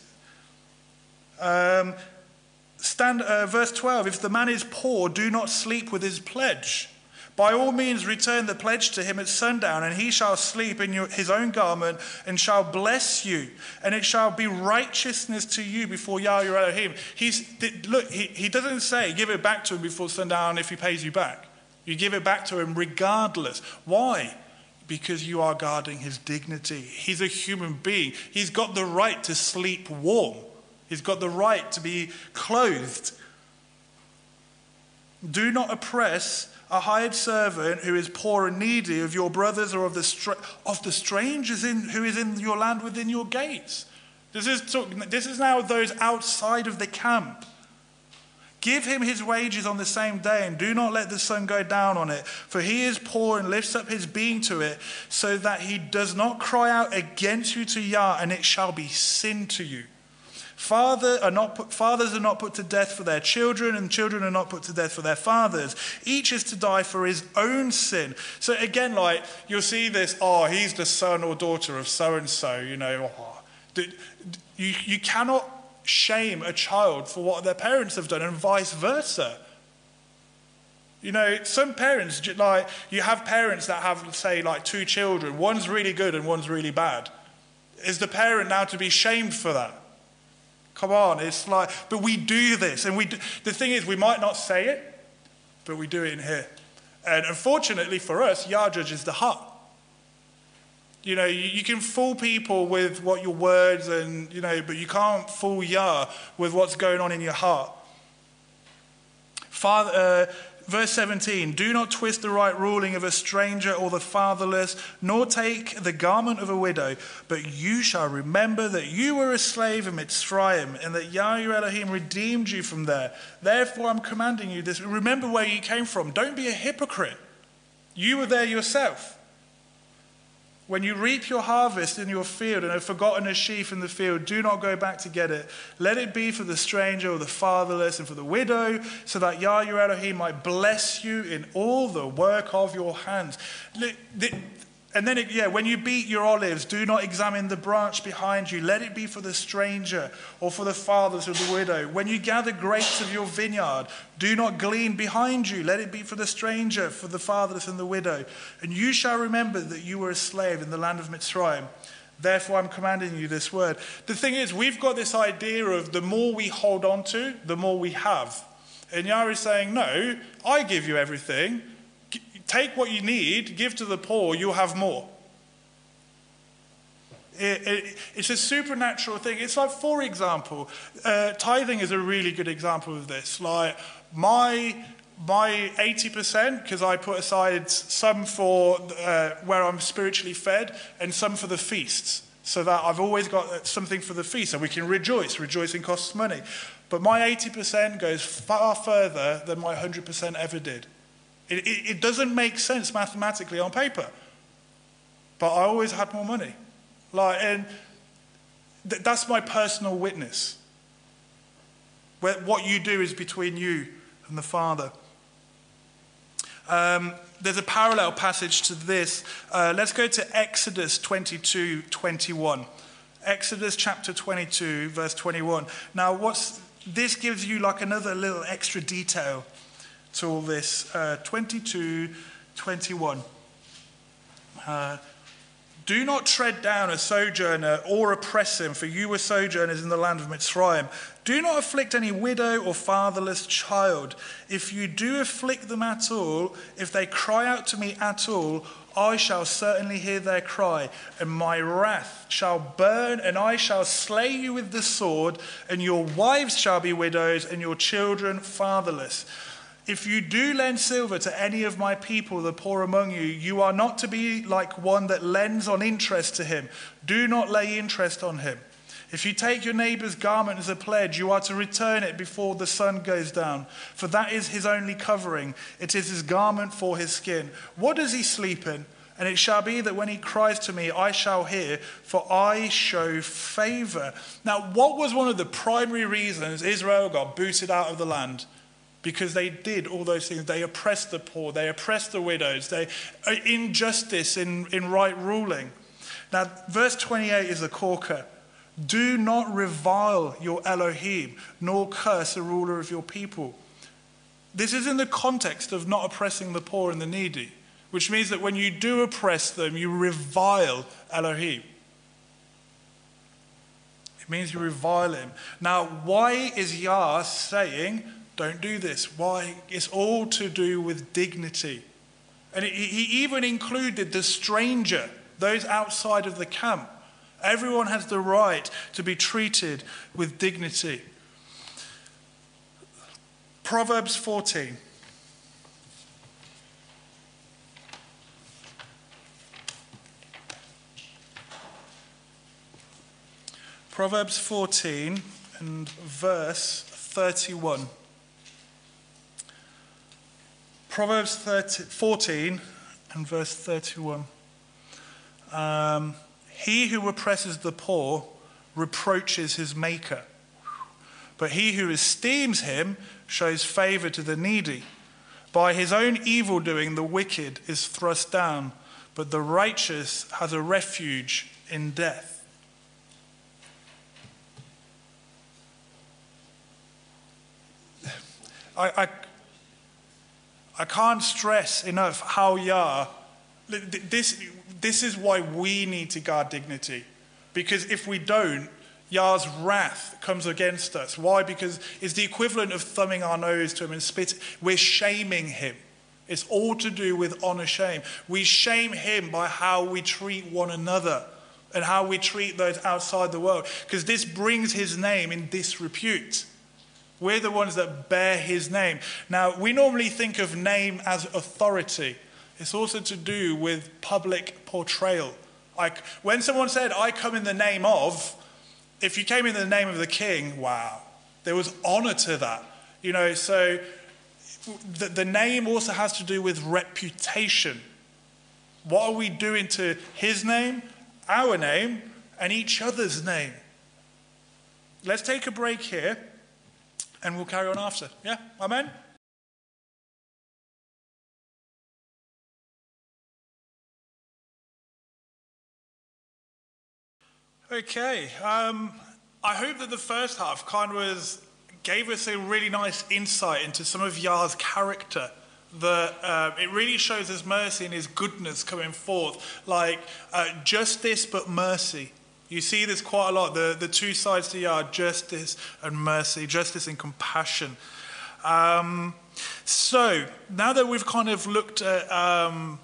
um, stand, uh, verse twelve, if the man is poor, do not sleep with his pledge. By all means, return the pledge to him at sundown, and he shall sleep in your, his own garment and shall bless you. And it shall be righteousness to you before Yah your Elohim. He's, look, he, he doesn't say give it back to him before sundown if he pays you back. You give it back to him regardless. Why? Because you are guarding his dignity. He's a human being. He's got the right to sleep warm. He's got the right to be clothed. Do not oppress a hired servant who is poor and needy of your brothers or of the str of the strangers in, who is in your land within your gates. This is, this is now those outside of the camp. Give him his wages on the same day, and do not let the sun go down on it. For he is poor and lifts up his being to it, so that he does not cry out against you to Yah, and it shall be sin to you. Father are not put, fathers are not put to death for their children, and children are not put to death for their fathers. Each is to die for his own sin. So again, like, you'll see this, oh, he's the son or daughter of so-and-so, you know. Oh. You, you cannot shame a child for what their parents have done, and vice versa. You know, some parents, like, you have parents that have, say, like two children. One's really good and one's really bad. Is the parent now to be shamed for that? Come on, it's like, but we do this, and we do, the thing is, we might not say it, but we do it in here. And unfortunately for us, Yah judges the heart. You know, you can fool people with what your words and, you know, but you can't fool Yah with what's going on in your heart. Father, uh, verse seventeen, do not twist the right ruling of a stranger or the fatherless, nor take the garment of a widow, but you shall remember that you were a slave in Mitzrayim, and that Yah your Elohim redeemed you from there. Therefore, I'm commanding you this. Remember where you came from. Don't be a hypocrite. You were there yourself. When you reap your harvest in your field and have forgotten a sheaf in the field, do not go back to get it. Let it be for the stranger or the fatherless and for the widow, so that Yah your Elohim might bless you in all the work of your hands. And then, it, yeah, when you beat your olives, do not examine the branch behind you. Let it be for the stranger or for the fatherless or the widow. When you gather grapes of your vineyard, do not glean behind you. Let it be for the stranger, for the fatherless and the widow. And you shall remember that you were a slave in the land of Mitzrayim. Therefore, I'm commanding you this word. The thing is, we've got this idea of the more we hold on to, the more we have. And Yah is saying, no, I give you everything. Take what you need, give to the poor, you'll have more. It, it, it's a supernatural thing. It's like, for example, uh, tithing is a really good example of this. Like, my my eighty percent, because I put aside some for uh, where I'm spiritually fed and some for the feasts, so that I've always got something for the feast, so we can rejoice. Rejoicing costs money. But my eighty percent goes far further than my one hundred percent ever did. It, it, it doesn't make sense mathematically on paper. But I always had more money. Like, and th that's my personal witness. Where, what you do is between you and the Father. Um, there's a parallel passage to this. Uh, let's go to Exodus twenty-two, twenty-one. Exodus chapter twenty-two, verse twenty-one. Now, what's, this gives you like another little extra detail to all this, uh, twenty-two, twenty-one. Uh, Do not tread down a sojourner or oppress him, for you were sojourners in the land of Mitzrayim. Do not afflict any widow or fatherless child. If you do afflict them at all, if they cry out to me at all, I shall certainly hear their cry, and my wrath shall burn, and I shall slay you with the sword, and your wives shall be widows, and your children fatherless. If you do lend silver to any of my people, the poor among you, you are not to be like one that lends on interest to him. Do not lay interest on him. If you take your neighbor's garment as a pledge, you are to return it before the sun goes down, for that is his only covering. It is his garment for his skin. What does he sleep in? And it shall be that when he cries to me, I shall hear, for I show favor. Now, what was one of the primary reasons Israel got booted out of the land? Because they did all those things. They oppressed the poor. They oppressed the widows. They injustice in, in right ruling. Now, verse twenty-eight is the corker. Do not revile your Elohim, nor curse the ruler of your people. This is in the context of not oppressing the poor and the needy, which means that when you do oppress them, you revile Elohim. It means you revile him. Now, why is Yah saying, don't do this? Why? It's all to do with dignity. And he even included the stranger, those outside of the camp. Everyone has the right to be treated with dignity. Proverbs fourteen. Proverbs fourteen and verse thirty-one. Proverbs fourteen and verse thirty-one. Um, he who oppresses the poor reproaches his maker, but he who esteems him shows favor to the needy. By his own evildoing the wicked is thrust down, but the righteous has a refuge in death. I... I I can't stress enough how Yah, this, this is why we need to guard dignity. Because if we don't, Yah's wrath comes against us. Why? Because it's the equivalent of thumbing our nose to him and spitting. We're shaming him. It's all to do with honor shame. We shame him by how we treat one another and how we treat those outside the world. Because this brings his name in disrepute. We're the ones that bear his name. Now, we normally think of name as authority. It's also to do with public portrayal. Like when someone said, I come in the name of, if you came in the name of the king, wow, there was honor to that. You know, so the, the name also has to do with reputation. What are we doing to his name, our name, and each other's name? Let's take a break here. And we'll carry on after. Yeah? Amen? Okay. Um, I hope that the first half kind of was, gave us a really nice insight into some of Yah's character. That uh, it really shows his mercy and his goodness coming forth. Like uh, justice but mercy. You see this quite a lot, the, the two sides to Yah, justice and mercy, justice and compassion. Um, so, now that we've kind of looked at um,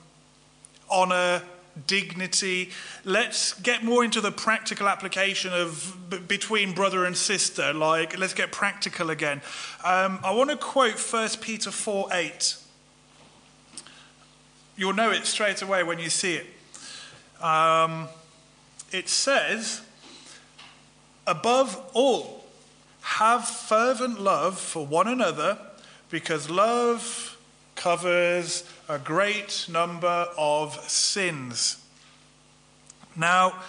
honour, dignity, let's get more into the practical application of b between brother and sister. Like, let's get practical again. Um, I want to quote First Peter four eight. You'll know it straight away when you see it. Um... It says, above all, have fervent love for one another, because love covers a great number of sins. Now,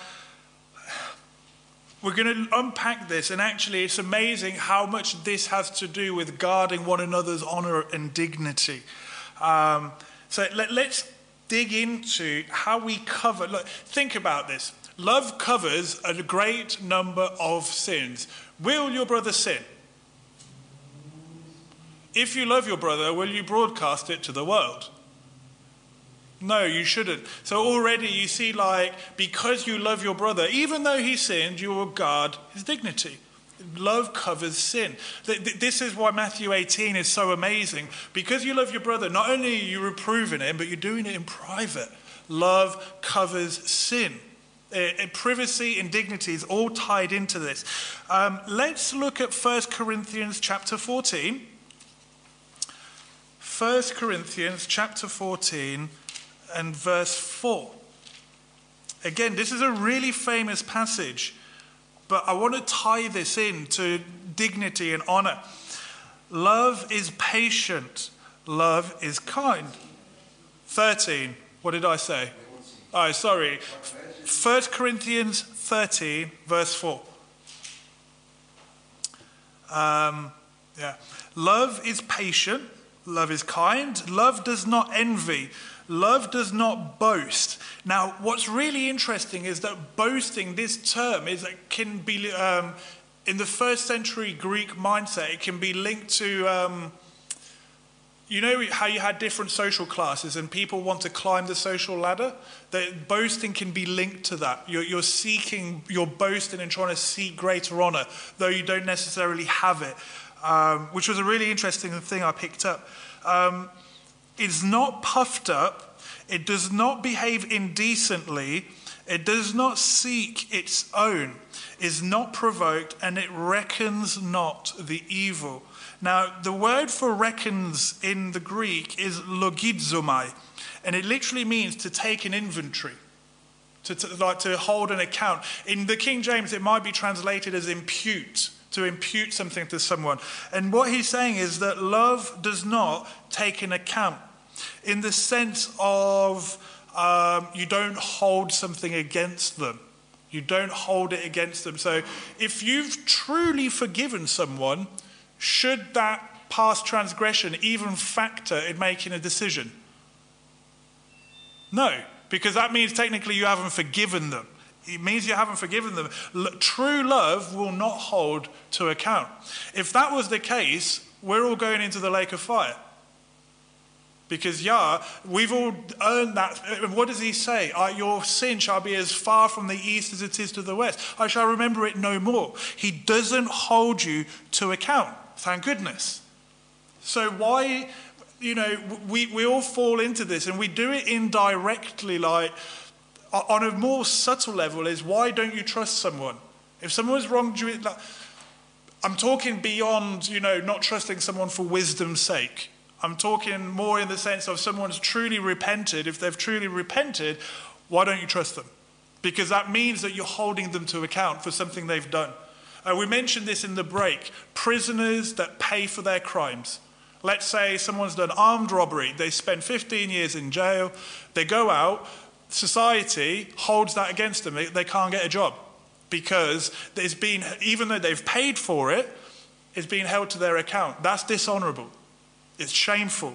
we're going to unpack this, and actually it's amazing how much this has to do with guarding one another's honor and dignity. Um, so let, let's dig into how we cover, look, think about this. Love covers a great number of sins. Will your brother sin? If you love your brother, will you broadcast it to the world? No, you shouldn't. So already you see, like, because you love your brother, even though he sinned, you will guard his dignity. Love covers sin. This is why Matthew eighteen is so amazing. Because you love your brother, not only are you reproving him, but you're doing it in private. Love covers sin. Privacy and dignity is all tied into this. Um, let's look at First Corinthians chapter fourteen. First Corinthians chapter fourteen and verse four. Again, this is a really famous passage, but I want to tie this in to dignity and honor. Love is patient. Love is kind. thirteen. What did I say? Oh, sorry. First Corinthians thirteen, verse four. Um, yeah. Love is patient. Love is kind. Love does not envy. Love does not boast. Now, what's really interesting is that boasting, this term, is it can be, um, in the first century Greek mindset, it can be linked to, um, you know how you had different social classes and people want to climb the social ladder? That boasting can be linked to that. You're, you're seeking, you're boasting and trying to seek greater honor, though you don't necessarily have it, um, which was a really interesting thing I picked up. Um, It's not puffed up. It does not behave indecently. It does not seek its own. Is not provoked, and it reckons not the evil. Now, the word for reckons in the Greek is logizomai, and it literally means to take an inventory, to, to like to hold an account. In the King James, it might be translated as impute. To impute something to someone. And what he's saying is that love does not take an account in the sense of um, you don't hold something against them. You don't hold it against them. So if you've truly forgiven someone, should that past transgression even factor in making a decision? No, because that means technically you haven't forgiven them. It means you haven't forgiven them. True love will not hold to account. If that was the case, we're all going into the lake of fire. Because Yah, we've all earned that. What does he say? Your sin shall be as far from the east as it is to the west. I shall remember it no more. He doesn't hold you to account. Thank goodness. So why, you know, we, we all fall into this, and we do it indirectly, like, on a more subtle level, is why don't you trust someone? If someone's wronged you, like, I'm talking beyond, you know, not trusting someone for wisdom's sake. I'm talking more in the sense of someone's truly repented. If they've truly repented, why don't you trust them? Because that means that you're holding them to account for something they've done. Uh, we mentioned this in the break. Prisoners that pay for their crimes. Let's say someone's done armed robbery. They spend fifteen years in jail. They go out. Society holds that against them. They can't get a job because it's been, even though they've paid for it, it's being held to their account. That's dishonorable. It's shameful.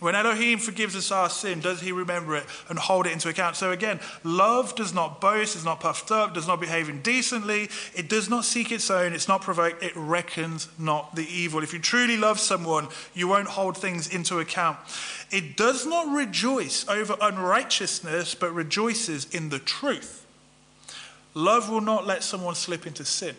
When Elohim forgives us our sin, does he remember it and hold it into account? So again, love does not boast, is not puffed up, does not behave indecently. It does not seek its own. It's not provoked. It reckons not the evil. If you truly love someone, you won't hold things into account. It does not rejoice over unrighteousness, but rejoices in the truth. Love will not let someone slip into sin.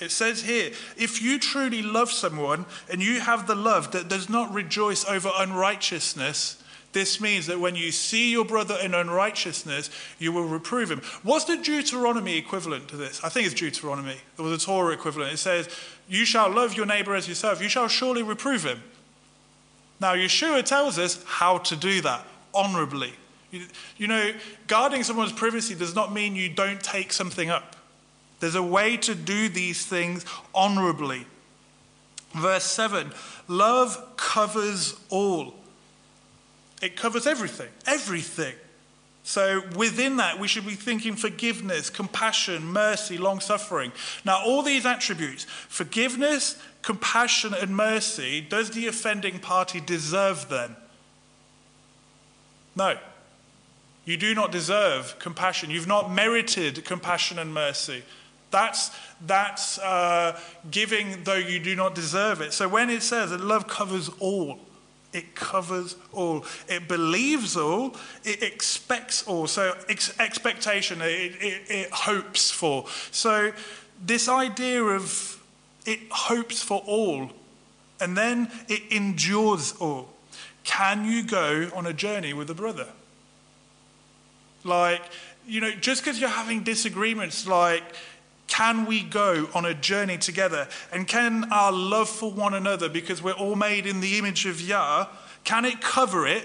It says here, if you truly love someone and you have the love that does not rejoice over unrighteousness, this means that when you see your brother in unrighteousness, you will reprove him. What's the Deuteronomy equivalent to this? I think it's Deuteronomy. There was a Torah equivalent. It says, you shall love your neighbor as yourself. You shall surely reprove him. Now, Yeshua tells us how to do that honorably. You, you know, guarding someone's privacy does not mean you don't take something up. There's a way to do these things honorably. Verse seven, love covers all. It covers everything, everything. So within that, we should be thinking forgiveness, compassion, mercy, long-suffering. Now, all these attributes, forgiveness, compassion, and mercy, does the offending party deserve them? No. You do not deserve compassion. You've not merited compassion and mercy. That's, that's uh, giving, though you do not deserve it. So when it says that love covers all, It covers all. It believes all. It expects all. So ex expectation, it, it, it hopes for. So this idea of it hopes for all, and then it endures all. Can you go on a journey with a brother? Like, you know, just because you're having disagreements, like, can we go on a journey together? And can our love for one another, because we're all made in the image of Yah, can it cover it?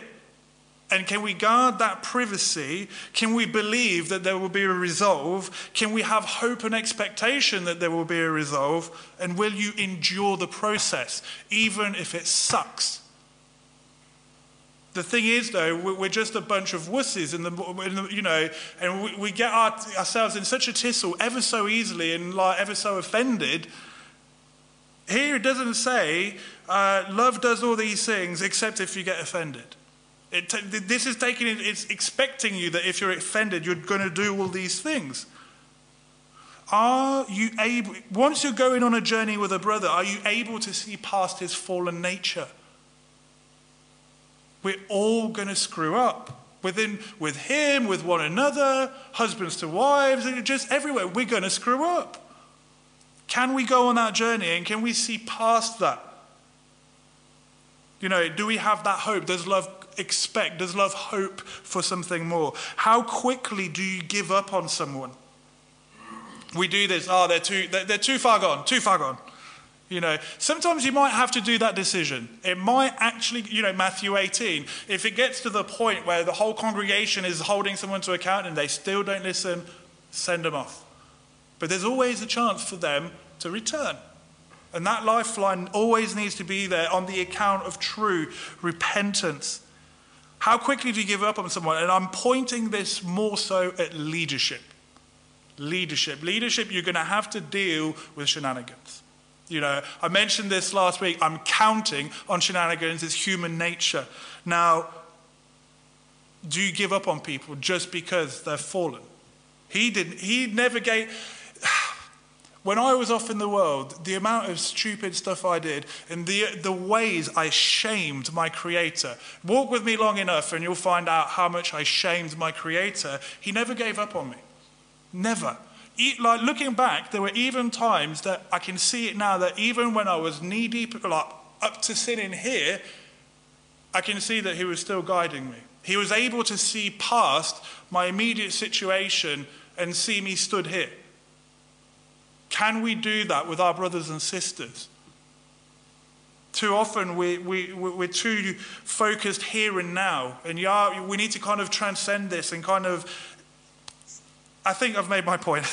And can we guard that privacy? Can we believe that there will be a resolve? Can we have hope and expectation that there will be a resolve? And will you endure the process, even if it sucks? The thing is, though, we're just a bunch of wusses, in the, in the, you know, and we, we get our, ourselves in such a tissle ever so easily and like ever so offended. Here it doesn't say, uh, love does all these things except if you get offended. It t this is taking, it's expecting you that if you're offended, you're going to do all these things. Are you able, once you're going on a journey with a brother, are you able to see past his fallen nature? We're all going to screw up. Within, with him, with one another, husbands to wives, and just everywhere. We're going to screw up. Can we go on that journey, and can we see past that? You know, do we have that hope? Does love expect? Does love hope for something more? How quickly do you give up on someone? We do this. Oh, they're too, they're, they're too far gone, too far gone. You know, sometimes you might have to do that decision. It might actually, you know, Matthew eighteen, if it gets to the point where the whole congregation is holding someone to account and they still don't listen, send them off. But there's always a chance for them to return. And that lifeline always needs to be there on the account of true repentance. How quickly do you give up on someone? And I'm pointing this more so at leadership. Leadership. Leadership, you're going to have to deal with shenanigans. You know, I mentioned this last week. I'm counting on shenanigans. It's human nature. Now, do you give up on people just because they're fallen? He didn't. He never gave. When I was off in the world, the amount of stupid stuff I did and the, the ways I shamed my creator. Walk with me long enough and you'll find out how much I shamed my creator. He never gave up on me. Never. Like, looking back, there were even times that I can see it now that even when I was knee deep, like up to sin in here, I can see that he was still guiding me. He was able to see past my immediate situation and see me stood here. Can we do that with our brothers and sisters? Too often we, we, we're too focused here and now. And yeah, we need to kind of transcend this and kind of, I think I've made my point.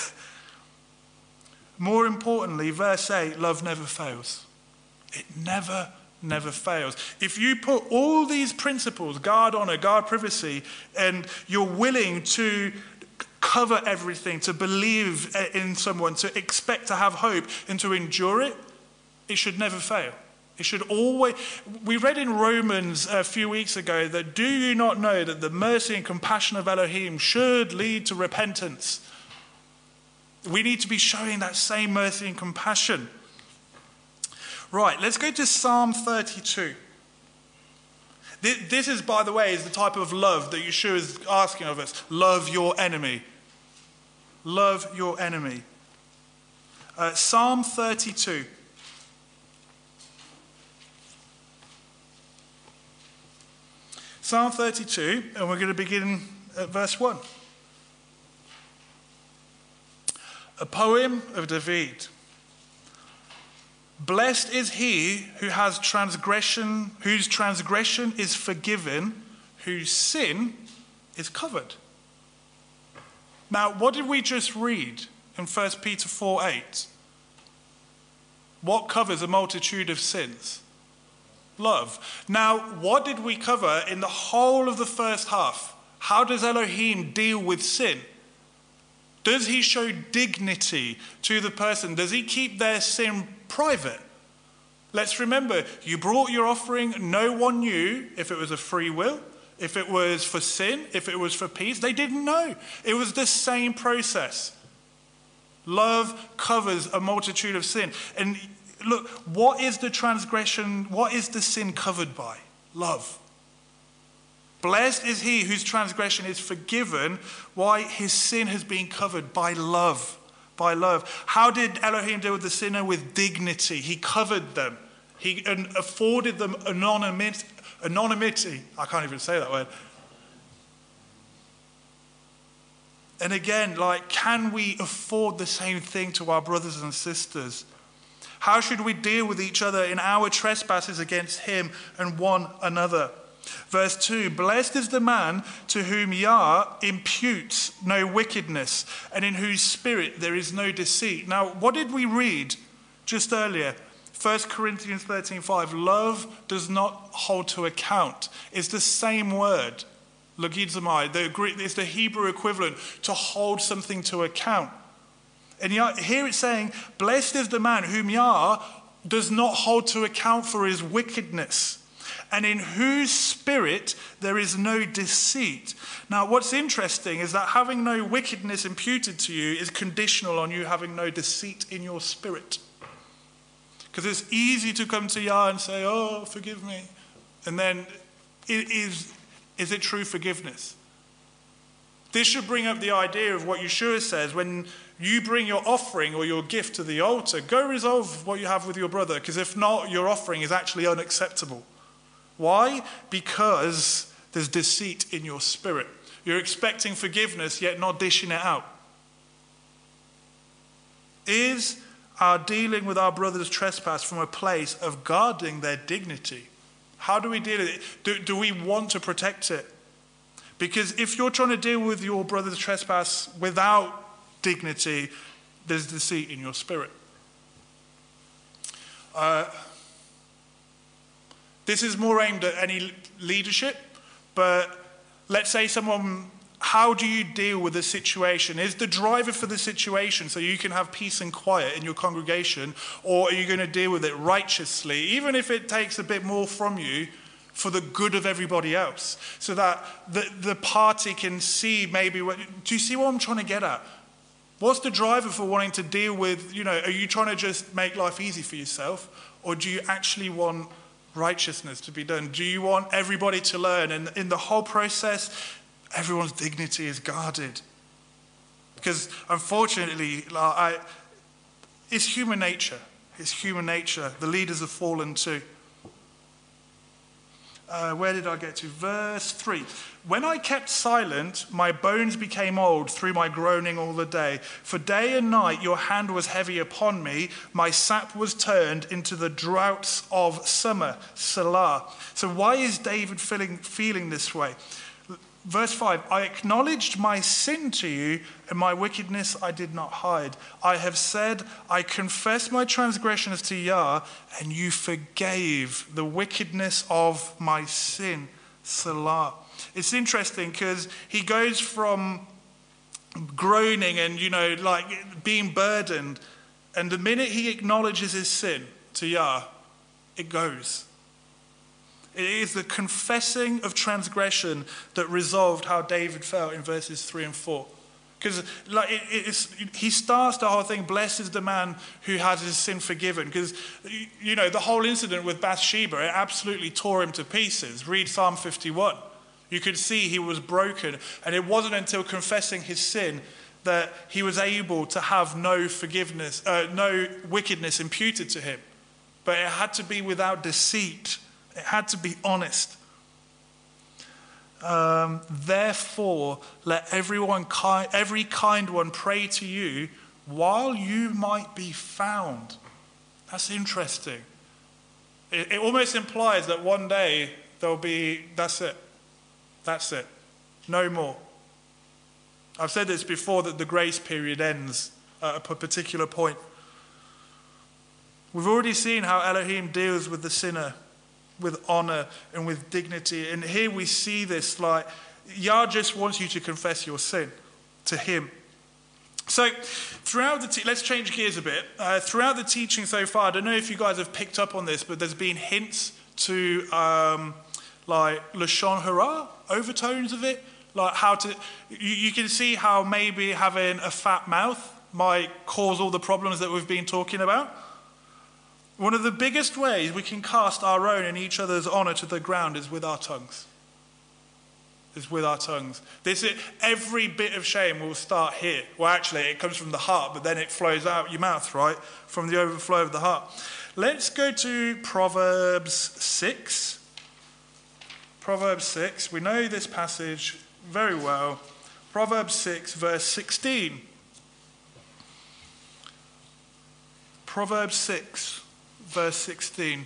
More importantly, verse eight, love never fails. It never, never fails. If you put all these principles, guard honor, guard privacy, and you're willing to cover everything, to believe in someone, to expect to have hope and to endure it, it should never fail. It should always, we read in Romans a few weeks ago that do you not know that the mercy and compassion of Elohim should lead to repentance? We need to be showing that same mercy and compassion. Right, let's go to Psalm thirty-two. This, this is, by the way, is the type of love that Yeshua is asking of us. Love your enemy. Love your enemy. Uh, Psalm thirty-two. Psalm thirty-two, and we're going to begin at verse one. A poem of David. Blessed is he who has transgression, whose transgression is forgiven, whose sin is covered. Now, what did we just read in First Peter four eight? What covers a multitude of sins? Love. Now, what did we cover in the whole of the first half? How does Elohim deal with sin? Does he show dignity to the person? Does he keep their sin private? Let's remember, you brought your offering. No one knew if it was a free will, if it was for sin, if it was for peace. They didn't know. It was the same process. Love covers a multitude of sin. And look, what is the transgression, what is the sin covered by? love. Blessed is he whose transgression is forgiven. Why? His sin has been covered by love. By love. How did Elohim deal with the sinner? With dignity. He covered them. He afforded them anonymity. anonymity. I can't even say that word. And again, like, can we afford the same thing to our brothers and sisters? How should we deal with each other in our trespasses against him and one another? Verse two, blessed is the man to whom Yah imputes no wickedness, and in whose spirit there is no deceit. Now, what did we read just earlier? First Corinthians thirteen five, love does not hold to account. It's the same word, logizomai. The Greek, it's the Hebrew equivalent to hold something to account. And here it's saying, blessed is the man whom Yah does not hold to account for his wickedness, and in whose spirit there is no deceit. Now, what's interesting is that having no wickedness imputed to you is conditional on you having no deceit in your spirit. Because it's easy to come to Yah and say, oh, forgive me. And then, it is, is it true forgiveness? This should bring up the idea of what Yeshua says, when you bring your offering or your gift to the altar, go resolve what you have with your brother, because if not, your offering is actually unacceptable. Why? Because there's deceit in your spirit. You're expecting forgiveness, yet not dishing it out. Is our dealing with our brother's trespass from a place of guarding their dignity? How do we deal with it? Do, do we want to protect it? Because if you're trying to deal with your brother's trespass without dignity, there's deceit in your spirit. Uh... This is more aimed at any leadership, but let's say someone, how do you deal with the situation? Is the driver for the situation so you can have peace and quiet in your congregation, or are you going to deal with it righteously, even if it takes a bit more from you, for the good of everybody else, so that the, the party can see maybe, what, do you see what I'm trying to get at? What's the driver for wanting to deal with, you know, are you trying to just make life easy for yourself, or do you actually want righteousness to be done? Do you want everybody to learn? And in the whole process, everyone's dignity is guarded. Because unfortunately, like, I, it's human nature. It's human nature. The leaders have fallen too. Uh, where did I get to? Verse three. When I kept silent, my bones became old through my groaning all the day. For day and night your hand was heavy upon me. My sap was turned into the droughts of summer. Selah. So why is David feeling, feeling this way? Verse five. I acknowledged my sin to you, and my wickedness I did not hide. I have said, I confess my transgressions to Yah, and you forgave the wickedness of my sin. Selah. It's interesting because he goes from groaning and, you know, like being burdened, and the minute he acknowledges his sin to Yah, it goes. It is the confessing of transgression that resolved how David felt in verses three and four. Because like, it, it's, he starts the whole thing, blessed is the man who has his sin forgiven. Because, you know, the whole incident with Bathsheba, it absolutely tore him to pieces. Read Psalm fifty-one. You could see he was broken. And it wasn't until confessing his sin that he was able to have no forgiveness, uh, no wickedness imputed to him. But it had to be without deceit. It had to be honest. Um, Therefore, let everyone ki- every kind one pray to you while you might be found. That's interesting. It, it almost implies that one day there'll be, that's it. That's it. No more. I've said this before, that the grace period ends at a particular point. We've already seen how Elohim deals with the sinner with honor and with dignity. And here we see this, like, Yah just wants you to confess your sin to him. So throughout the, te- let's change gears a bit. Uh, throughout the teaching so far, I don't know if you guys have picked up on this, but there's been hints to um, like Lashon Hara, overtones of it. Like how to, you, you can see how maybe having a fat mouth might cause all the problems that we've been talking about. One of the biggest ways we can cast our own and each other's honour to the ground is with our tongues. Is with our tongues. This is, every bit of shame will start here. Well, actually, it comes from the heart, but then it flows out your mouth, right? From the overflow of the heart. Let's go to Proverbs six. Proverbs six. We know this passage very well. Proverbs six, verse sixteen. Proverbs six, verse sixteen.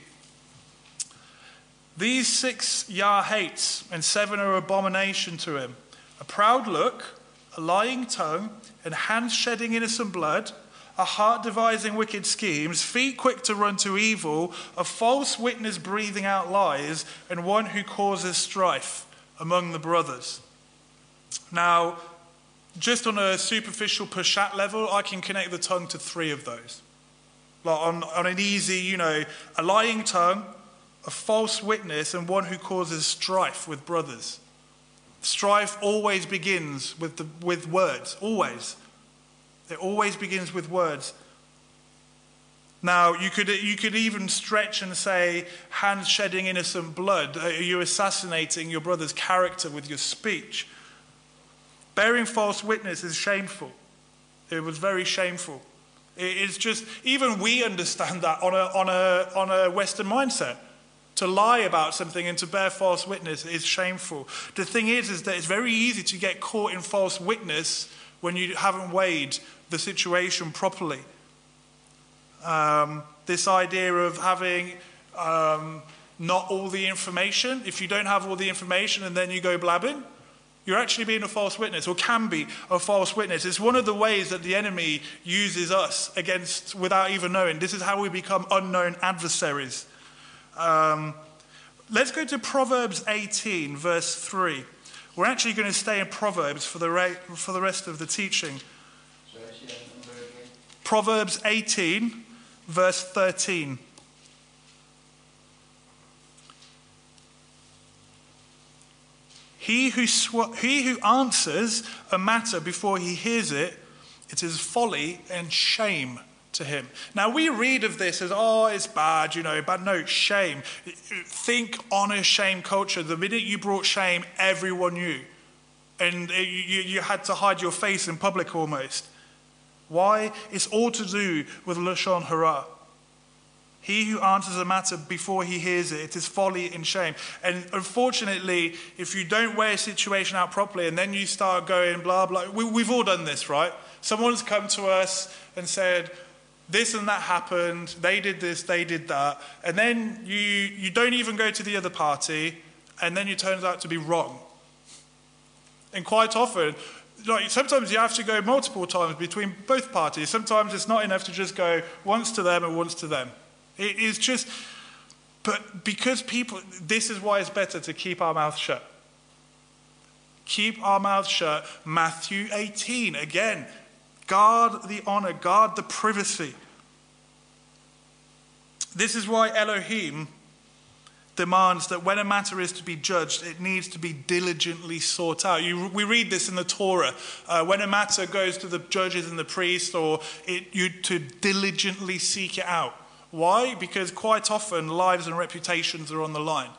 These six Yah hates, and seven are abomination to him. A proud look, a lying tongue, and hands shedding innocent blood, a heart devising wicked schemes, feet quick to run to evil, a false witness breathing out lies, and one who causes strife among the brothers. Now, just on a superficial peshat level, I can connect the tongue to three of those. Like on, on an easy, you know, a lying tongue, a false witness, and one who causes strife with brothers. Strife always begins with, the, with words, always. It always begins with words. Now, you could, you could even stretch and say, hands shedding innocent blood. Are you assassinating your brother's character with your speech? Bearing false witness is shameful. It was very shameful. It's just, even we understand that on a, on a, on a Western mindset. To lie about something and to bear false witness is shameful. The thing is, is that it's very easy to get caught in false witness when you haven't weighed the situation properly. Um, this idea of having um, not all the information, if you don't have all the information and then you go blabbing, you're actually being a false witness, or can be a false witness. It's one of the ways that the enemy uses us against, without even knowing. This is how we become unknown adversaries. Um, let's go to Proverbs eighteen, verse three. We're actually going to stay in Proverbs for the, re for the rest of the teaching. Proverbs eighteen, verse thirteen. He who, sw he who answers a matter before he hears it, it is folly and shame to him. Now, we read of this as, oh, it's bad, you know, but no, shame. Think honor, shame culture. The minute you brought shame, everyone knew. And you, you had to hide your face in public almost. Why? It's all to do with Lashon Hara. He who answers a matter before he hears it, it is folly and shame. And unfortunately, if you don't weigh a situation out properly and then you start going blah, blah. We, we've all done this, right? Someone's come to us and said, this and that happened, they did this, they did that. And then you, you don't even go to the other party, and then it turns out to be wrong. And quite often, like, sometimes you have to go multiple times between both parties. Sometimes it's not enough to just go once to them and once to them. It is just, but because people, this is why it's better to keep our mouth shut. Keep our mouth shut. Matthew eighteen, again, guard the honor, guard the privacy. This is why Elohim demands that when a matter is to be judged, it needs to be diligently sought out. You, we read this in the Torah. Uh, when a matter goes to the judges and the priests, or it, you to diligently seek it out. Why? Because quite often lives and reputations are on the line.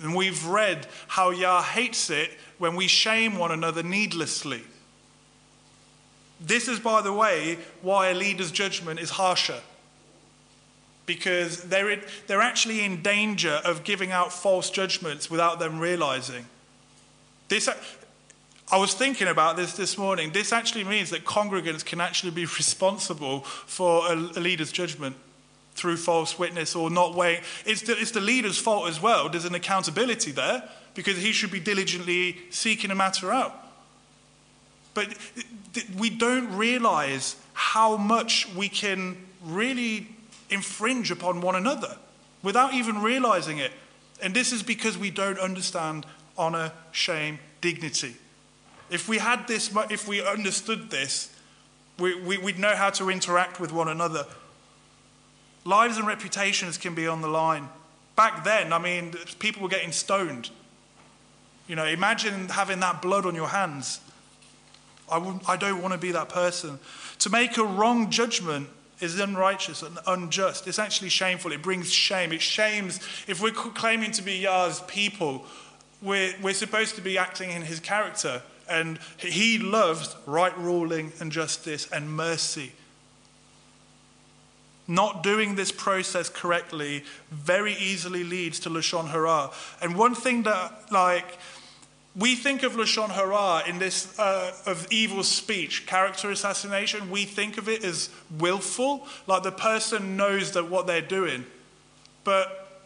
And we've read how Yah hates it when we shame one another needlessly. This is, by the way, why a leader's judgment is harsher. Because they're, in, they're actually in danger of giving out false judgments without them realizing. This, I was thinking about this this morning. This actually means that congregants can actually be responsible for a, a leader's judgment. Through false witness or not weighing. It's the, it's the leader's fault as well. There's an accountability there because he should be diligently seeking a matter out. But we don't realise how much we can really infringe upon one another without even realising it. And this is because we don't understand honour, shame, dignity. If we had this, if we understood this, we, we, we'd know how to interact with one another. Lives and reputations can be on the line. Back then, I mean, people were getting stoned. You know, imagine having that blood on your hands. I, wouldn't, I don't want to be that person. To make a wrong judgment is unrighteous and unjust. It's actually shameful. It brings shame. It shames. If we're claiming to be Yah's people, we're, we're supposed to be acting in his character. And he loves right ruling and justice and mercy. Not doing this process correctly very easily leads to Lashon Hara. And one thing that, like, we think of Lashon Hara in this, uh, of evil speech, character assassination, we think of it as willful, like the person knows that what they're doing. But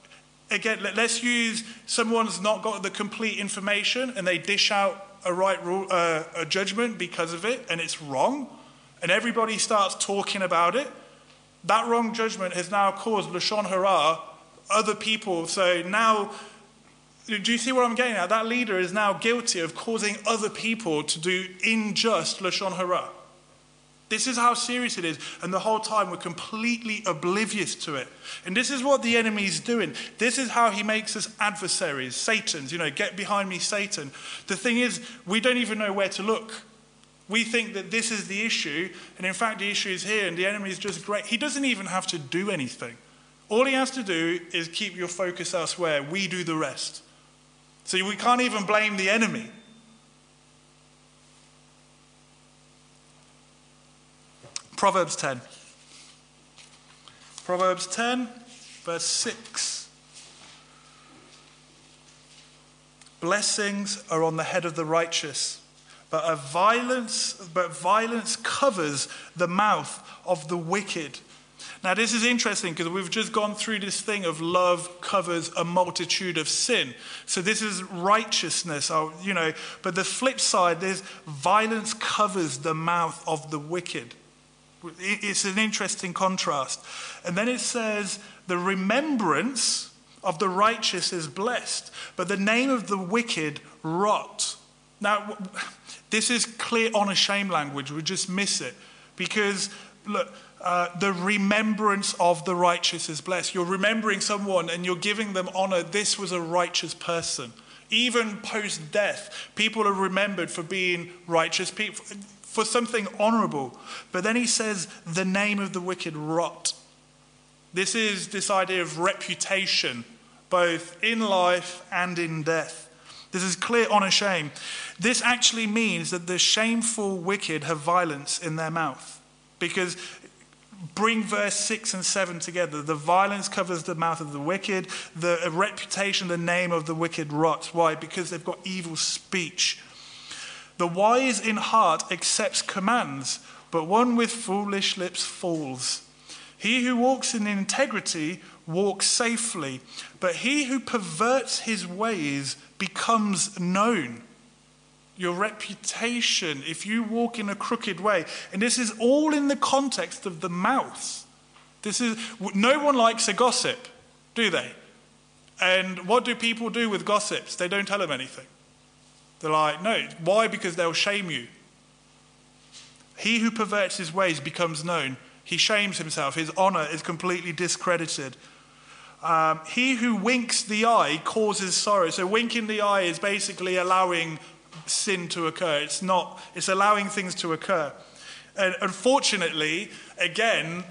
again, let's use someone's not got the complete information and they dish out a right rule, uh, a judgment because of it, and it's wrong, and everybody starts talking about it. That wrong judgment has now caused Lashon Hara, other people, so now... Do you see what I'm getting at? That leader is now guilty of causing other people to do unjust Lashon Hara. This is how serious it is. And the whole time we're completely oblivious to it. And this is what the enemy's doing. This is how he makes us adversaries, Satan's, you know, get behind me, Satan. The thing is, we don't even know where to look. We think that this is the issue. And in fact, the issue is here and the enemy is just great. He doesn't even have to do anything. All he has to do is keep your focus elsewhere. We do the rest. So we can't even blame the enemy. Proverbs ten. Proverbs ten, verse six. Blessings are on the head of the righteous, but a violence, but violence covers the mouth of the wicked. Now, this is interesting because we've just gone through this thing of love covers a multitude of sin. So this is righteousness, you know. But the flip side is violence covers the mouth of the wicked. It's an interesting contrast. And then it says the remembrance of the righteous is blessed, but the name of the wicked rot. Now, this is clear honor shame language. We just miss it because, look, Uh, the remembrance of the righteous is blessed. You're remembering someone and you're giving them honor. This was a righteous person. Even post-death, people are remembered for being righteous people, for something honorable. But then he says, the name of the wicked rot. This is this idea of reputation, both in life and in death. This is clear honor shame. This actually means that the shameful wicked have violence in their mouth. Because... Bring verse six and seven together. The violence covers the mouth of the wicked. The reputation, the name of the wicked rots. Why? Because they've got evil speech. The wise in heart accepts commands, but one with foolish lips falls. He who walks in integrity walks safely, but he who perverts his ways becomes known. Your reputation, if you walk in a crooked way. And this is all in the context of the mouth. This is, no one likes a gossip, do they? And what do people do with gossips? They don't tell them anything. They're like, no. Why? Because they'll shame you. He who perverts his ways becomes known. He shames himself. His honor is completely discredited. Um, he who winks the eye causes sorrow. So winking the eye is basically allowing sin to occur. It's not, it's allowing things to occur. And unfortunately, again,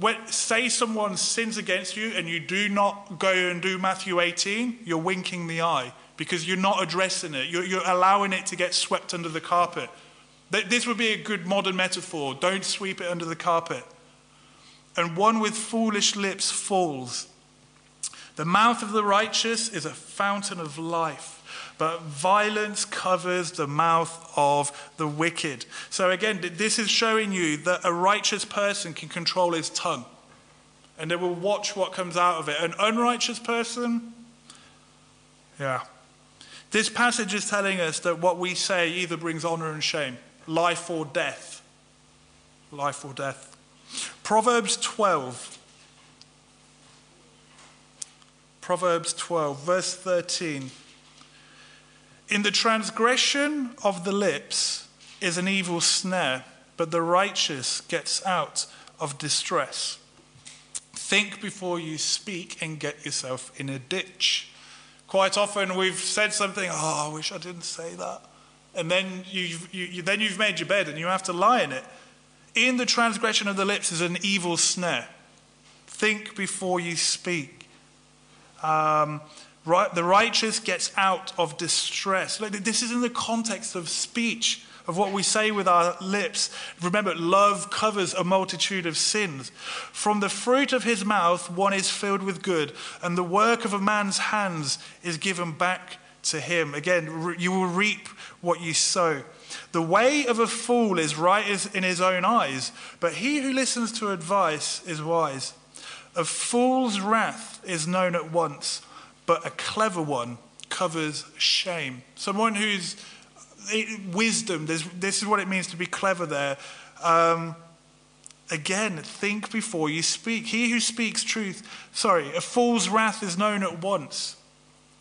when, say someone sins against you and you do not go and do Matthew eighteen, you're winking the eye because you're not addressing it. You're, you're allowing it to get swept under the carpet. This would be a good modern metaphor. Don't sweep it under the carpet. And one with foolish lips falls. The mouth of the righteous is a fountain of life, but violence covers the mouth of the wicked. So again, this is showing you that a righteous person can control his tongue, and they will watch what comes out of it. An unrighteous person, yeah. This passage is telling us that what we say either brings honor and shame, life or death. Life or death. Proverbs twelve. Proverbs twelve, verse thirteen. In the transgression of the lips is an evil snare, but the righteous gets out of distress. Think before you speak and get yourself in a ditch. Quite often we've said something, oh, I wish I didn't say that. And then you've, you, you, then you've made your bed and you have to lie in it. In the transgression of the lips is an evil snare. Think before you speak. Um, right, the righteous gets out of distress. Look, this is in the context of speech, of what we say with our lips. Remember, love covers a multitude of sins. From the fruit of his mouth, one is filled with good, and the work of a man's hands is given back to him. Again, you will reap what you sow. The way of a fool is right in his own eyes, but he who listens to advice is wise. A fool's wrath is known at once, but a clever one covers shame. Someone who's wisdom, this, this is what it means to be clever there. Um, again, think before you speak. He who speaks truth, sorry, a fool's wrath is known at once,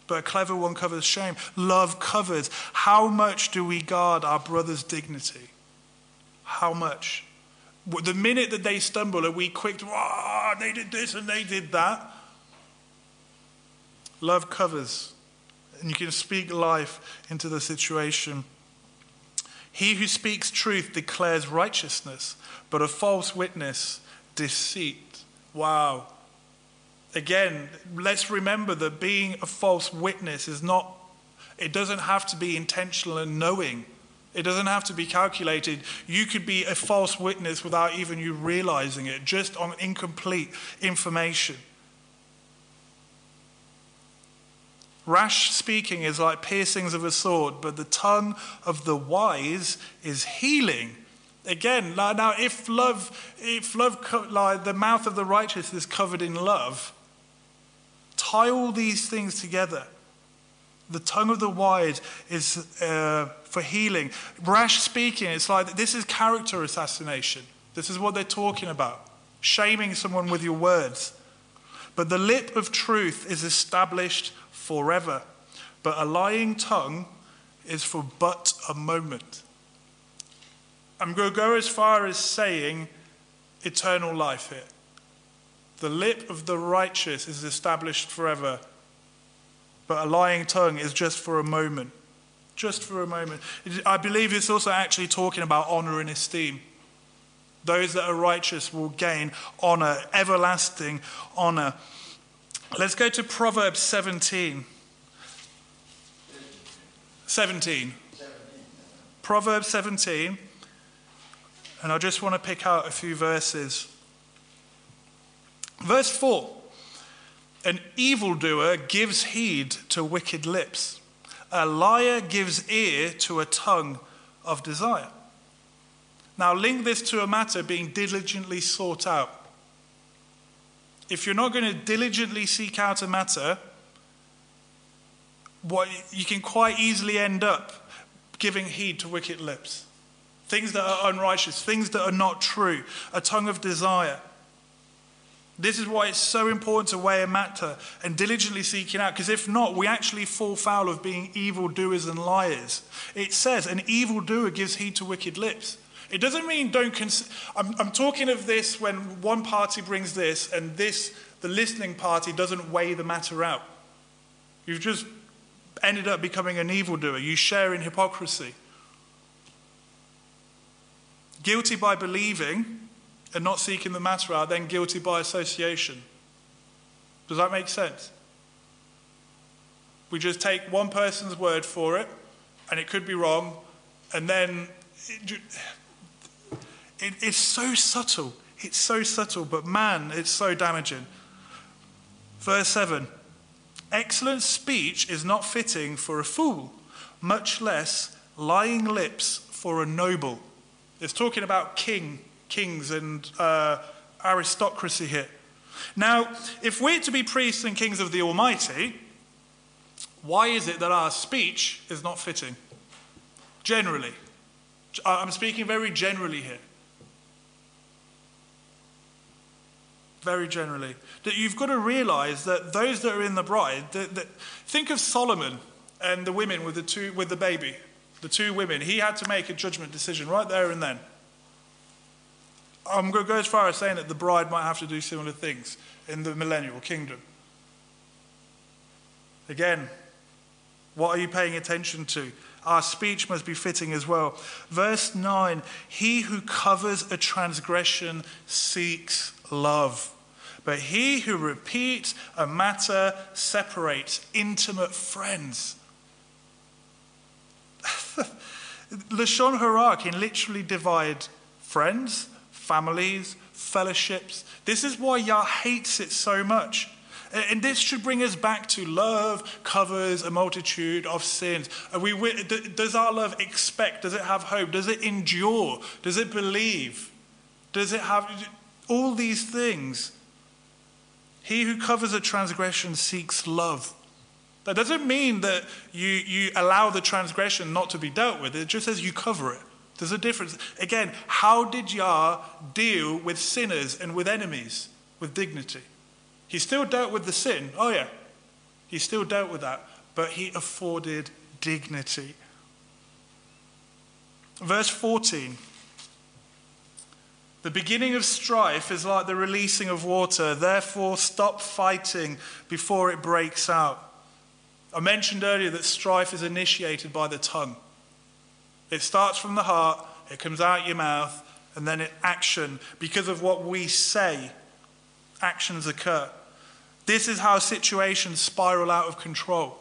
but a clever one covers shame. Love covers. How much do we guard our brother's dignity? How much? The minute that they stumble, are we quick to, oh, they did this and they did that? Love covers. And you can speak life into the situation. He who speaks truth declares righteousness, but a false witness, deceit. Wow. Again, let's remember that being a false witness is not, it doesn't have to be intentional and knowing. It doesn't have to be calculated. You could be a false witness without even you realizing it, just on incomplete information. Rash speaking is like piercings of a sword, but the tongue of the wise is healing. Again, now if love, if love, like the mouth of the righteous is covered in love, tie all these things together. The tongue of the wise is uh, for healing. Rash speaking, it's like, this is character assassination. This is what they're talking about. Shaming someone with your words. But the lip of truth is established forever, but a lying tongue is for but a moment. I'm going to go as far as saying eternal life here. The lip of the righteous is established forever, but a lying tongue is just for a moment. Just for a moment. I believe it's also actually talking about honor and esteem. Those that are righteous will gain honor, everlasting honor. Let's go to Proverbs seventeen. seventeen. Proverbs seventeen. And I just want to pick out a few verses. Verse four. An evildoer gives heed to wicked lips. A liar gives ear to a tongue of desire. Now link this to a matter being diligently sought out. If you're not going to diligently seek out a matter, what, you can quite easily end up giving heed to wicked lips. Things that are unrighteous, things that are not true, a tongue of desire. This is why it's so important to weigh a matter and diligently seek it out, because if not, we actually fall foul of being evildoers and liars. It says, an evildoer gives heed to wicked lips. It doesn't mean don't consider. I'm, I'm talking of this when one party brings this and this, the listening party, doesn't weigh the matter out. You've just ended up becoming an evildoer. You share in hypocrisy. Guilty by believing and not seeking the matter out, then guilty by association. Does that make sense? We just take one person's word for it, and it could be wrong, and then... It, It, it's so subtle. It's so subtle, but man, it's so damaging. Verse seven. Excellent speech is not fitting for a fool, much less lying lips for a noble. It's talking about king, kings and uh, aristocracy here. Now, if we're to be priests and kings of the Almighty, why is it that our speech is not fitting? Generally. I'm speaking very generally here. Very generally. That you've got to realize that those that are in the bride, that, that, think of Solomon and the women with the two, with the baby, the two women. He had to make a judgment decision right there and then. I'm going to go as far as saying that the bride might have to do similar things in the millennial kingdom. Again, What are you paying attention to? Our speech must be fitting as well. Verse nine, he who covers a transgression seeks love, but he who repeats a matter separates intimate friends. Lashon Hara can literally divide friends, families, fellowships. This is why Yah hates it so much. And this should bring us back to love covers a multitude of sins. Are we, does our love expect? Does it have hope? Does it endure? Does it believe? Does it have all these things? He who covers a transgression seeks love. That doesn't mean that you, you allow the transgression not to be dealt with. It just says you cover it. There's a difference. Again, how did Yah deal with sinners and with enemies? With dignity. He still dealt with the sin. Oh yeah. He still dealt with that. But he afforded dignity. Verse fourteen. The beginning of strife is like the releasing of water. Therefore, stop fighting before it breaks out. I mentioned earlier that strife is initiated by the tongue. It starts from the heart, it comes out your mouth, and then it action. Because of what we say, actions occur. This is how situations spiral out of control.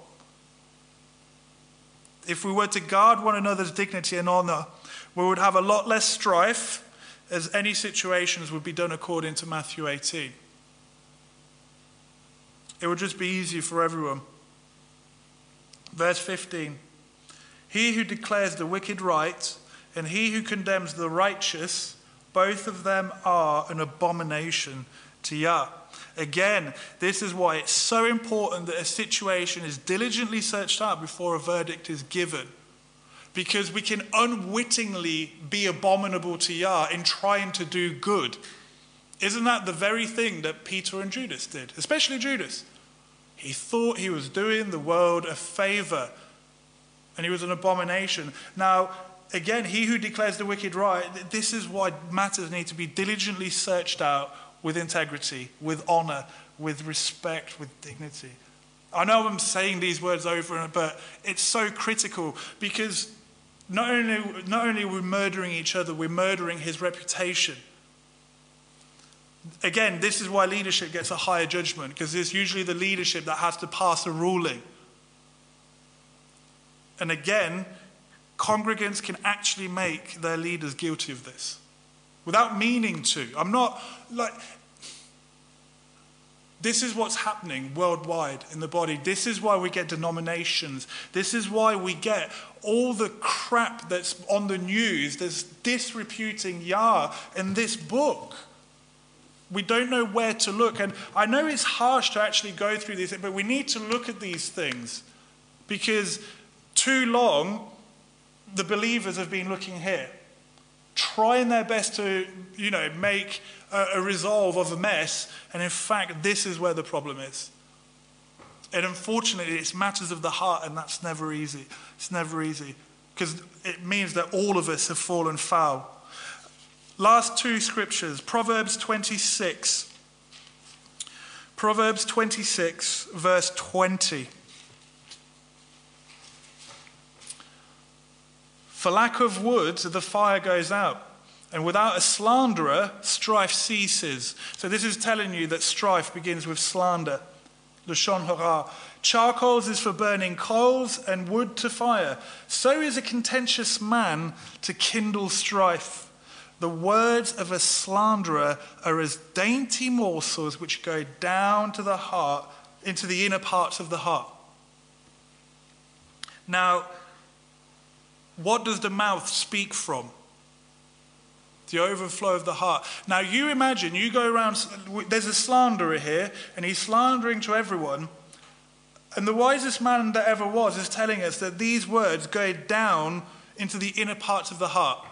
If we were to guard one another's dignity and honor, we would have a lot less strife, as any situations would be done according to Matthew eighteen. It would just be easier for everyone. Verse fifteen, he who declares the wicked right and he who condemns the righteous, both of them are an abomination to Yah. Again, this is why it's so important that a situation is diligently searched out before a verdict is given. Because we can unwittingly be abominable to Yah in trying to do good. Isn't that the very thing that Peter and Judas did? Especially Judas. He thought he was doing the world a favor, and he was an abomination. Now, again, he who declares the wicked right, this is why matters need to be diligently searched out with integrity, with honor, with respect, with dignity. I know I'm saying these words over and over, but it's so critical because not only, not only are we murdering each other, we're murdering his reputation. Again, this is why leadership gets a higher judgment, because it's usually the leadership that has to pass a ruling. And again, congregants can actually make their leaders guilty of this without meaning to. I'm not like... This is what's happening worldwide in the body. This is why we get denominations. This is why we get all the crap that's on the news that's disreputing Yah in this book. We don't know where to look. And I know it's harsh to actually go through these things, but we need to look at these things, because too long the believers have been looking here, trying their best to, you know, make a, a resolve of a mess. And in fact, this is where the problem is. And unfortunately, it's matters of the heart, and that's never easy. It's never easy, because it means that all of us have fallen foul. Last two scriptures, Proverbs twenty-six. Proverbs twenty-six, verse twenty. For lack of wood, the fire goes out, and without a slanderer, strife ceases. So this is telling you that strife begins with slander. Lashon Hara. Charcoals is for burning coals, and wood to fire. So is a contentious man to kindle strife. The words of a slanderer are as dainty morsels which go down to the heart, into the inner parts of the heart. Now, what does the mouth speak from? The overflow of the heart. Now you imagine, you go around, there's a slanderer here, and he's slandering to everyone. And the wisest man that ever was is telling us that these words go down into the inner parts of the heart.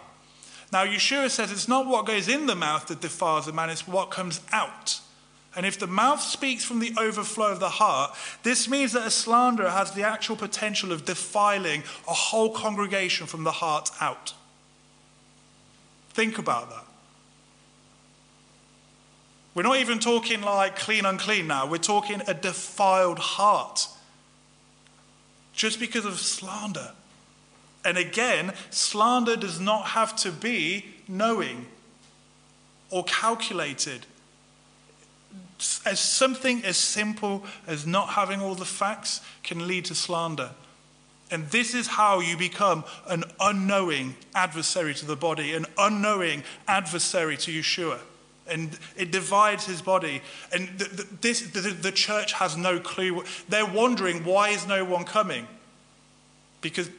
Now Yeshua says it's not what goes in the mouth that defiles a man, it's what comes out. And if the mouth speaks from the overflow of the heart, this means that a slanderer has the actual potential of defiling a whole congregation from the heart out. Think about that. We're not even talking like clean, unclean now. We're talking a defiled heart. just because of slander. And again, slander does not have to be knowing or calculated. As something as simple as not having all the facts can lead to slander. And this is how you become an unknowing adversary to the body, an unknowing adversary to Yeshua. And it divides his body. And the, the, this, the, the church has no clue. They're wondering, why is no one coming? Because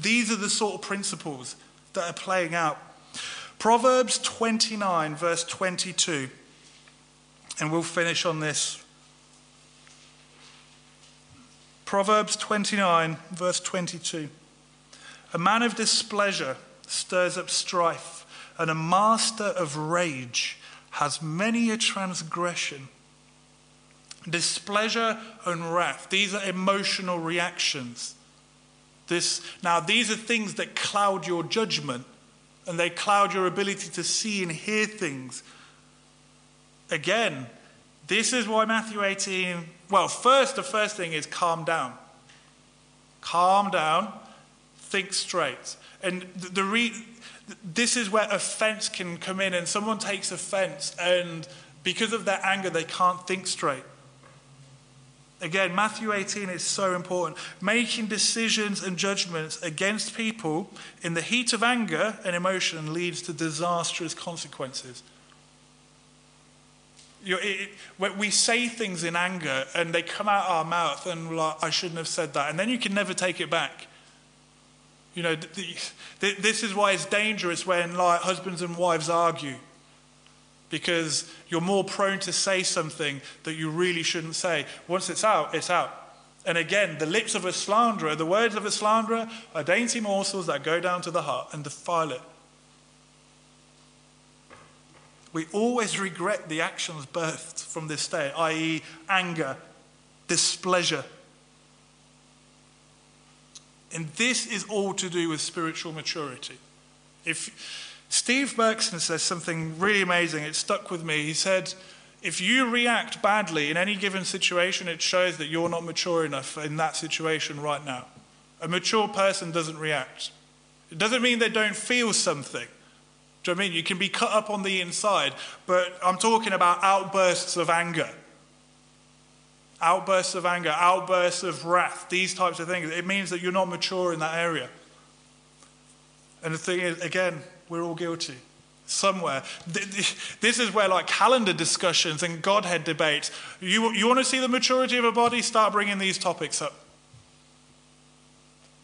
these are the sort of principles that are playing out. Proverbs twenty-nine, verse twenty-two. And we'll finish on this. Proverbs twenty-nine, verse twenty-two. A man of displeasure stirs up strife, and a master of rage has many a transgression. Displeasure and wrath. These are emotional reactions. This, now, these are things that cloud your judgment, and they cloud your ability to see and hear things. Again, this is why Matthew eighteen, well, first, the first thing is calm down. Calm down, think straight. And the, the re, this is where offense can come in, and someone takes offense, and because of their anger, they can't think straight. Again, Matthew eighteen is so important. Making decisions and judgments against people in the heat of anger and emotion leads to disastrous consequences. You're, it, it, we say things in anger and they come out our mouth and we're like, I shouldn't have said that. And then you can never take it back. You know, th- th- th- this is why it's dangerous when like husbands and wives argue. Because you're more prone to say something that you really shouldn't say. Once it's out, it's out. And again, the lips of a slanderer, the words of a slanderer are dainty morsels that go down to the heart and defile it. We always regret the actions birthed from this day, that is anger, displeasure. And this is all to do with spiritual maturity. If Steve Bergson says something really amazing, it stuck with me. He said, if you react badly in any given situation, it shows that you're not mature enough in that situation right now. A mature person doesn't react. It doesn't mean they don't feel something. Do you know what I mean? You can be cut up on the inside, but I'm talking about outbursts of anger. Outbursts of anger, outbursts of wrath, these types of things. It means that you're not mature in that area. And the thing is, again, we're all guilty somewhere. This is where like calendar discussions and Godhead debates, you, you want to see the maturity of a body, start bringing these topics up.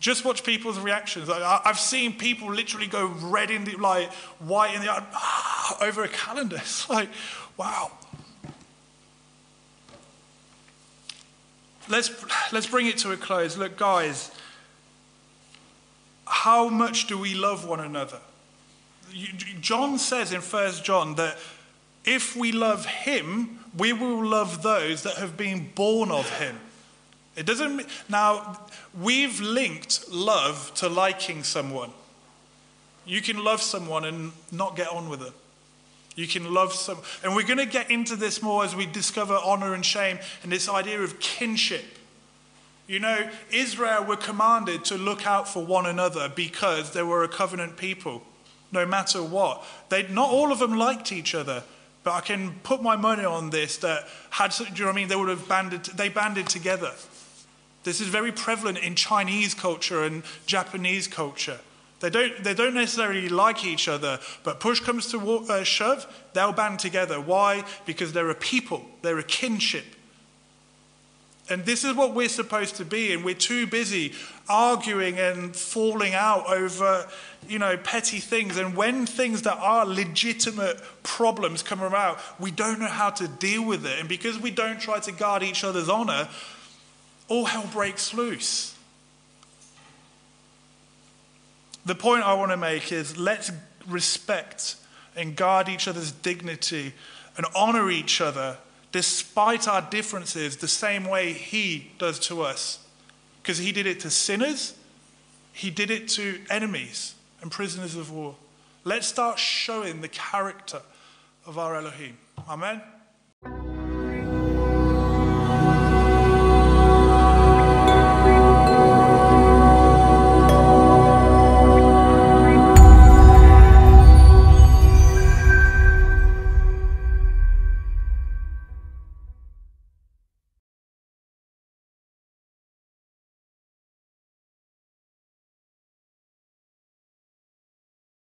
Just watch people's reactions. I've seen people literally go red in the, like white in the ah, over a calendar. It's like, wow. Let's let's bring it to a close. Look, guys, how much do we love one another? John says in First John that if we love him, we will love those that have been born of him. It doesn't, now, we've linked love to liking someone. You can love someone and not get on with it. You can love some, and we're going to get into this more as we discover honor and shame and this idea of kinship. You know, Israel were commanded to look out for one another because they were a covenant people, no matter what. They, not all of them liked each other. But I can put my money on this that had, do you know what I mean? They would have banded, they banded together. This is very prevalent in Chinese culture and Japanese culture. They don't, they don't necessarily like each other, but push comes to walk, uh, shove, they'll band together. Why? Because they're a people, they're a kinship. And this is what we're supposed to be, and we're too busy arguing and falling out over, you know, petty things. And when things that are legitimate problems come about, we don't know how to deal with it. And because we don't try to guard each other's honor, all hell breaks loose. The point I want to make is let's respect and guard each other's dignity and honor each other despite our differences, the same way he does to us. Because he did it to sinners, he did it to enemies and prisoners of war. Let's start showing the character of our Elohim. Amen.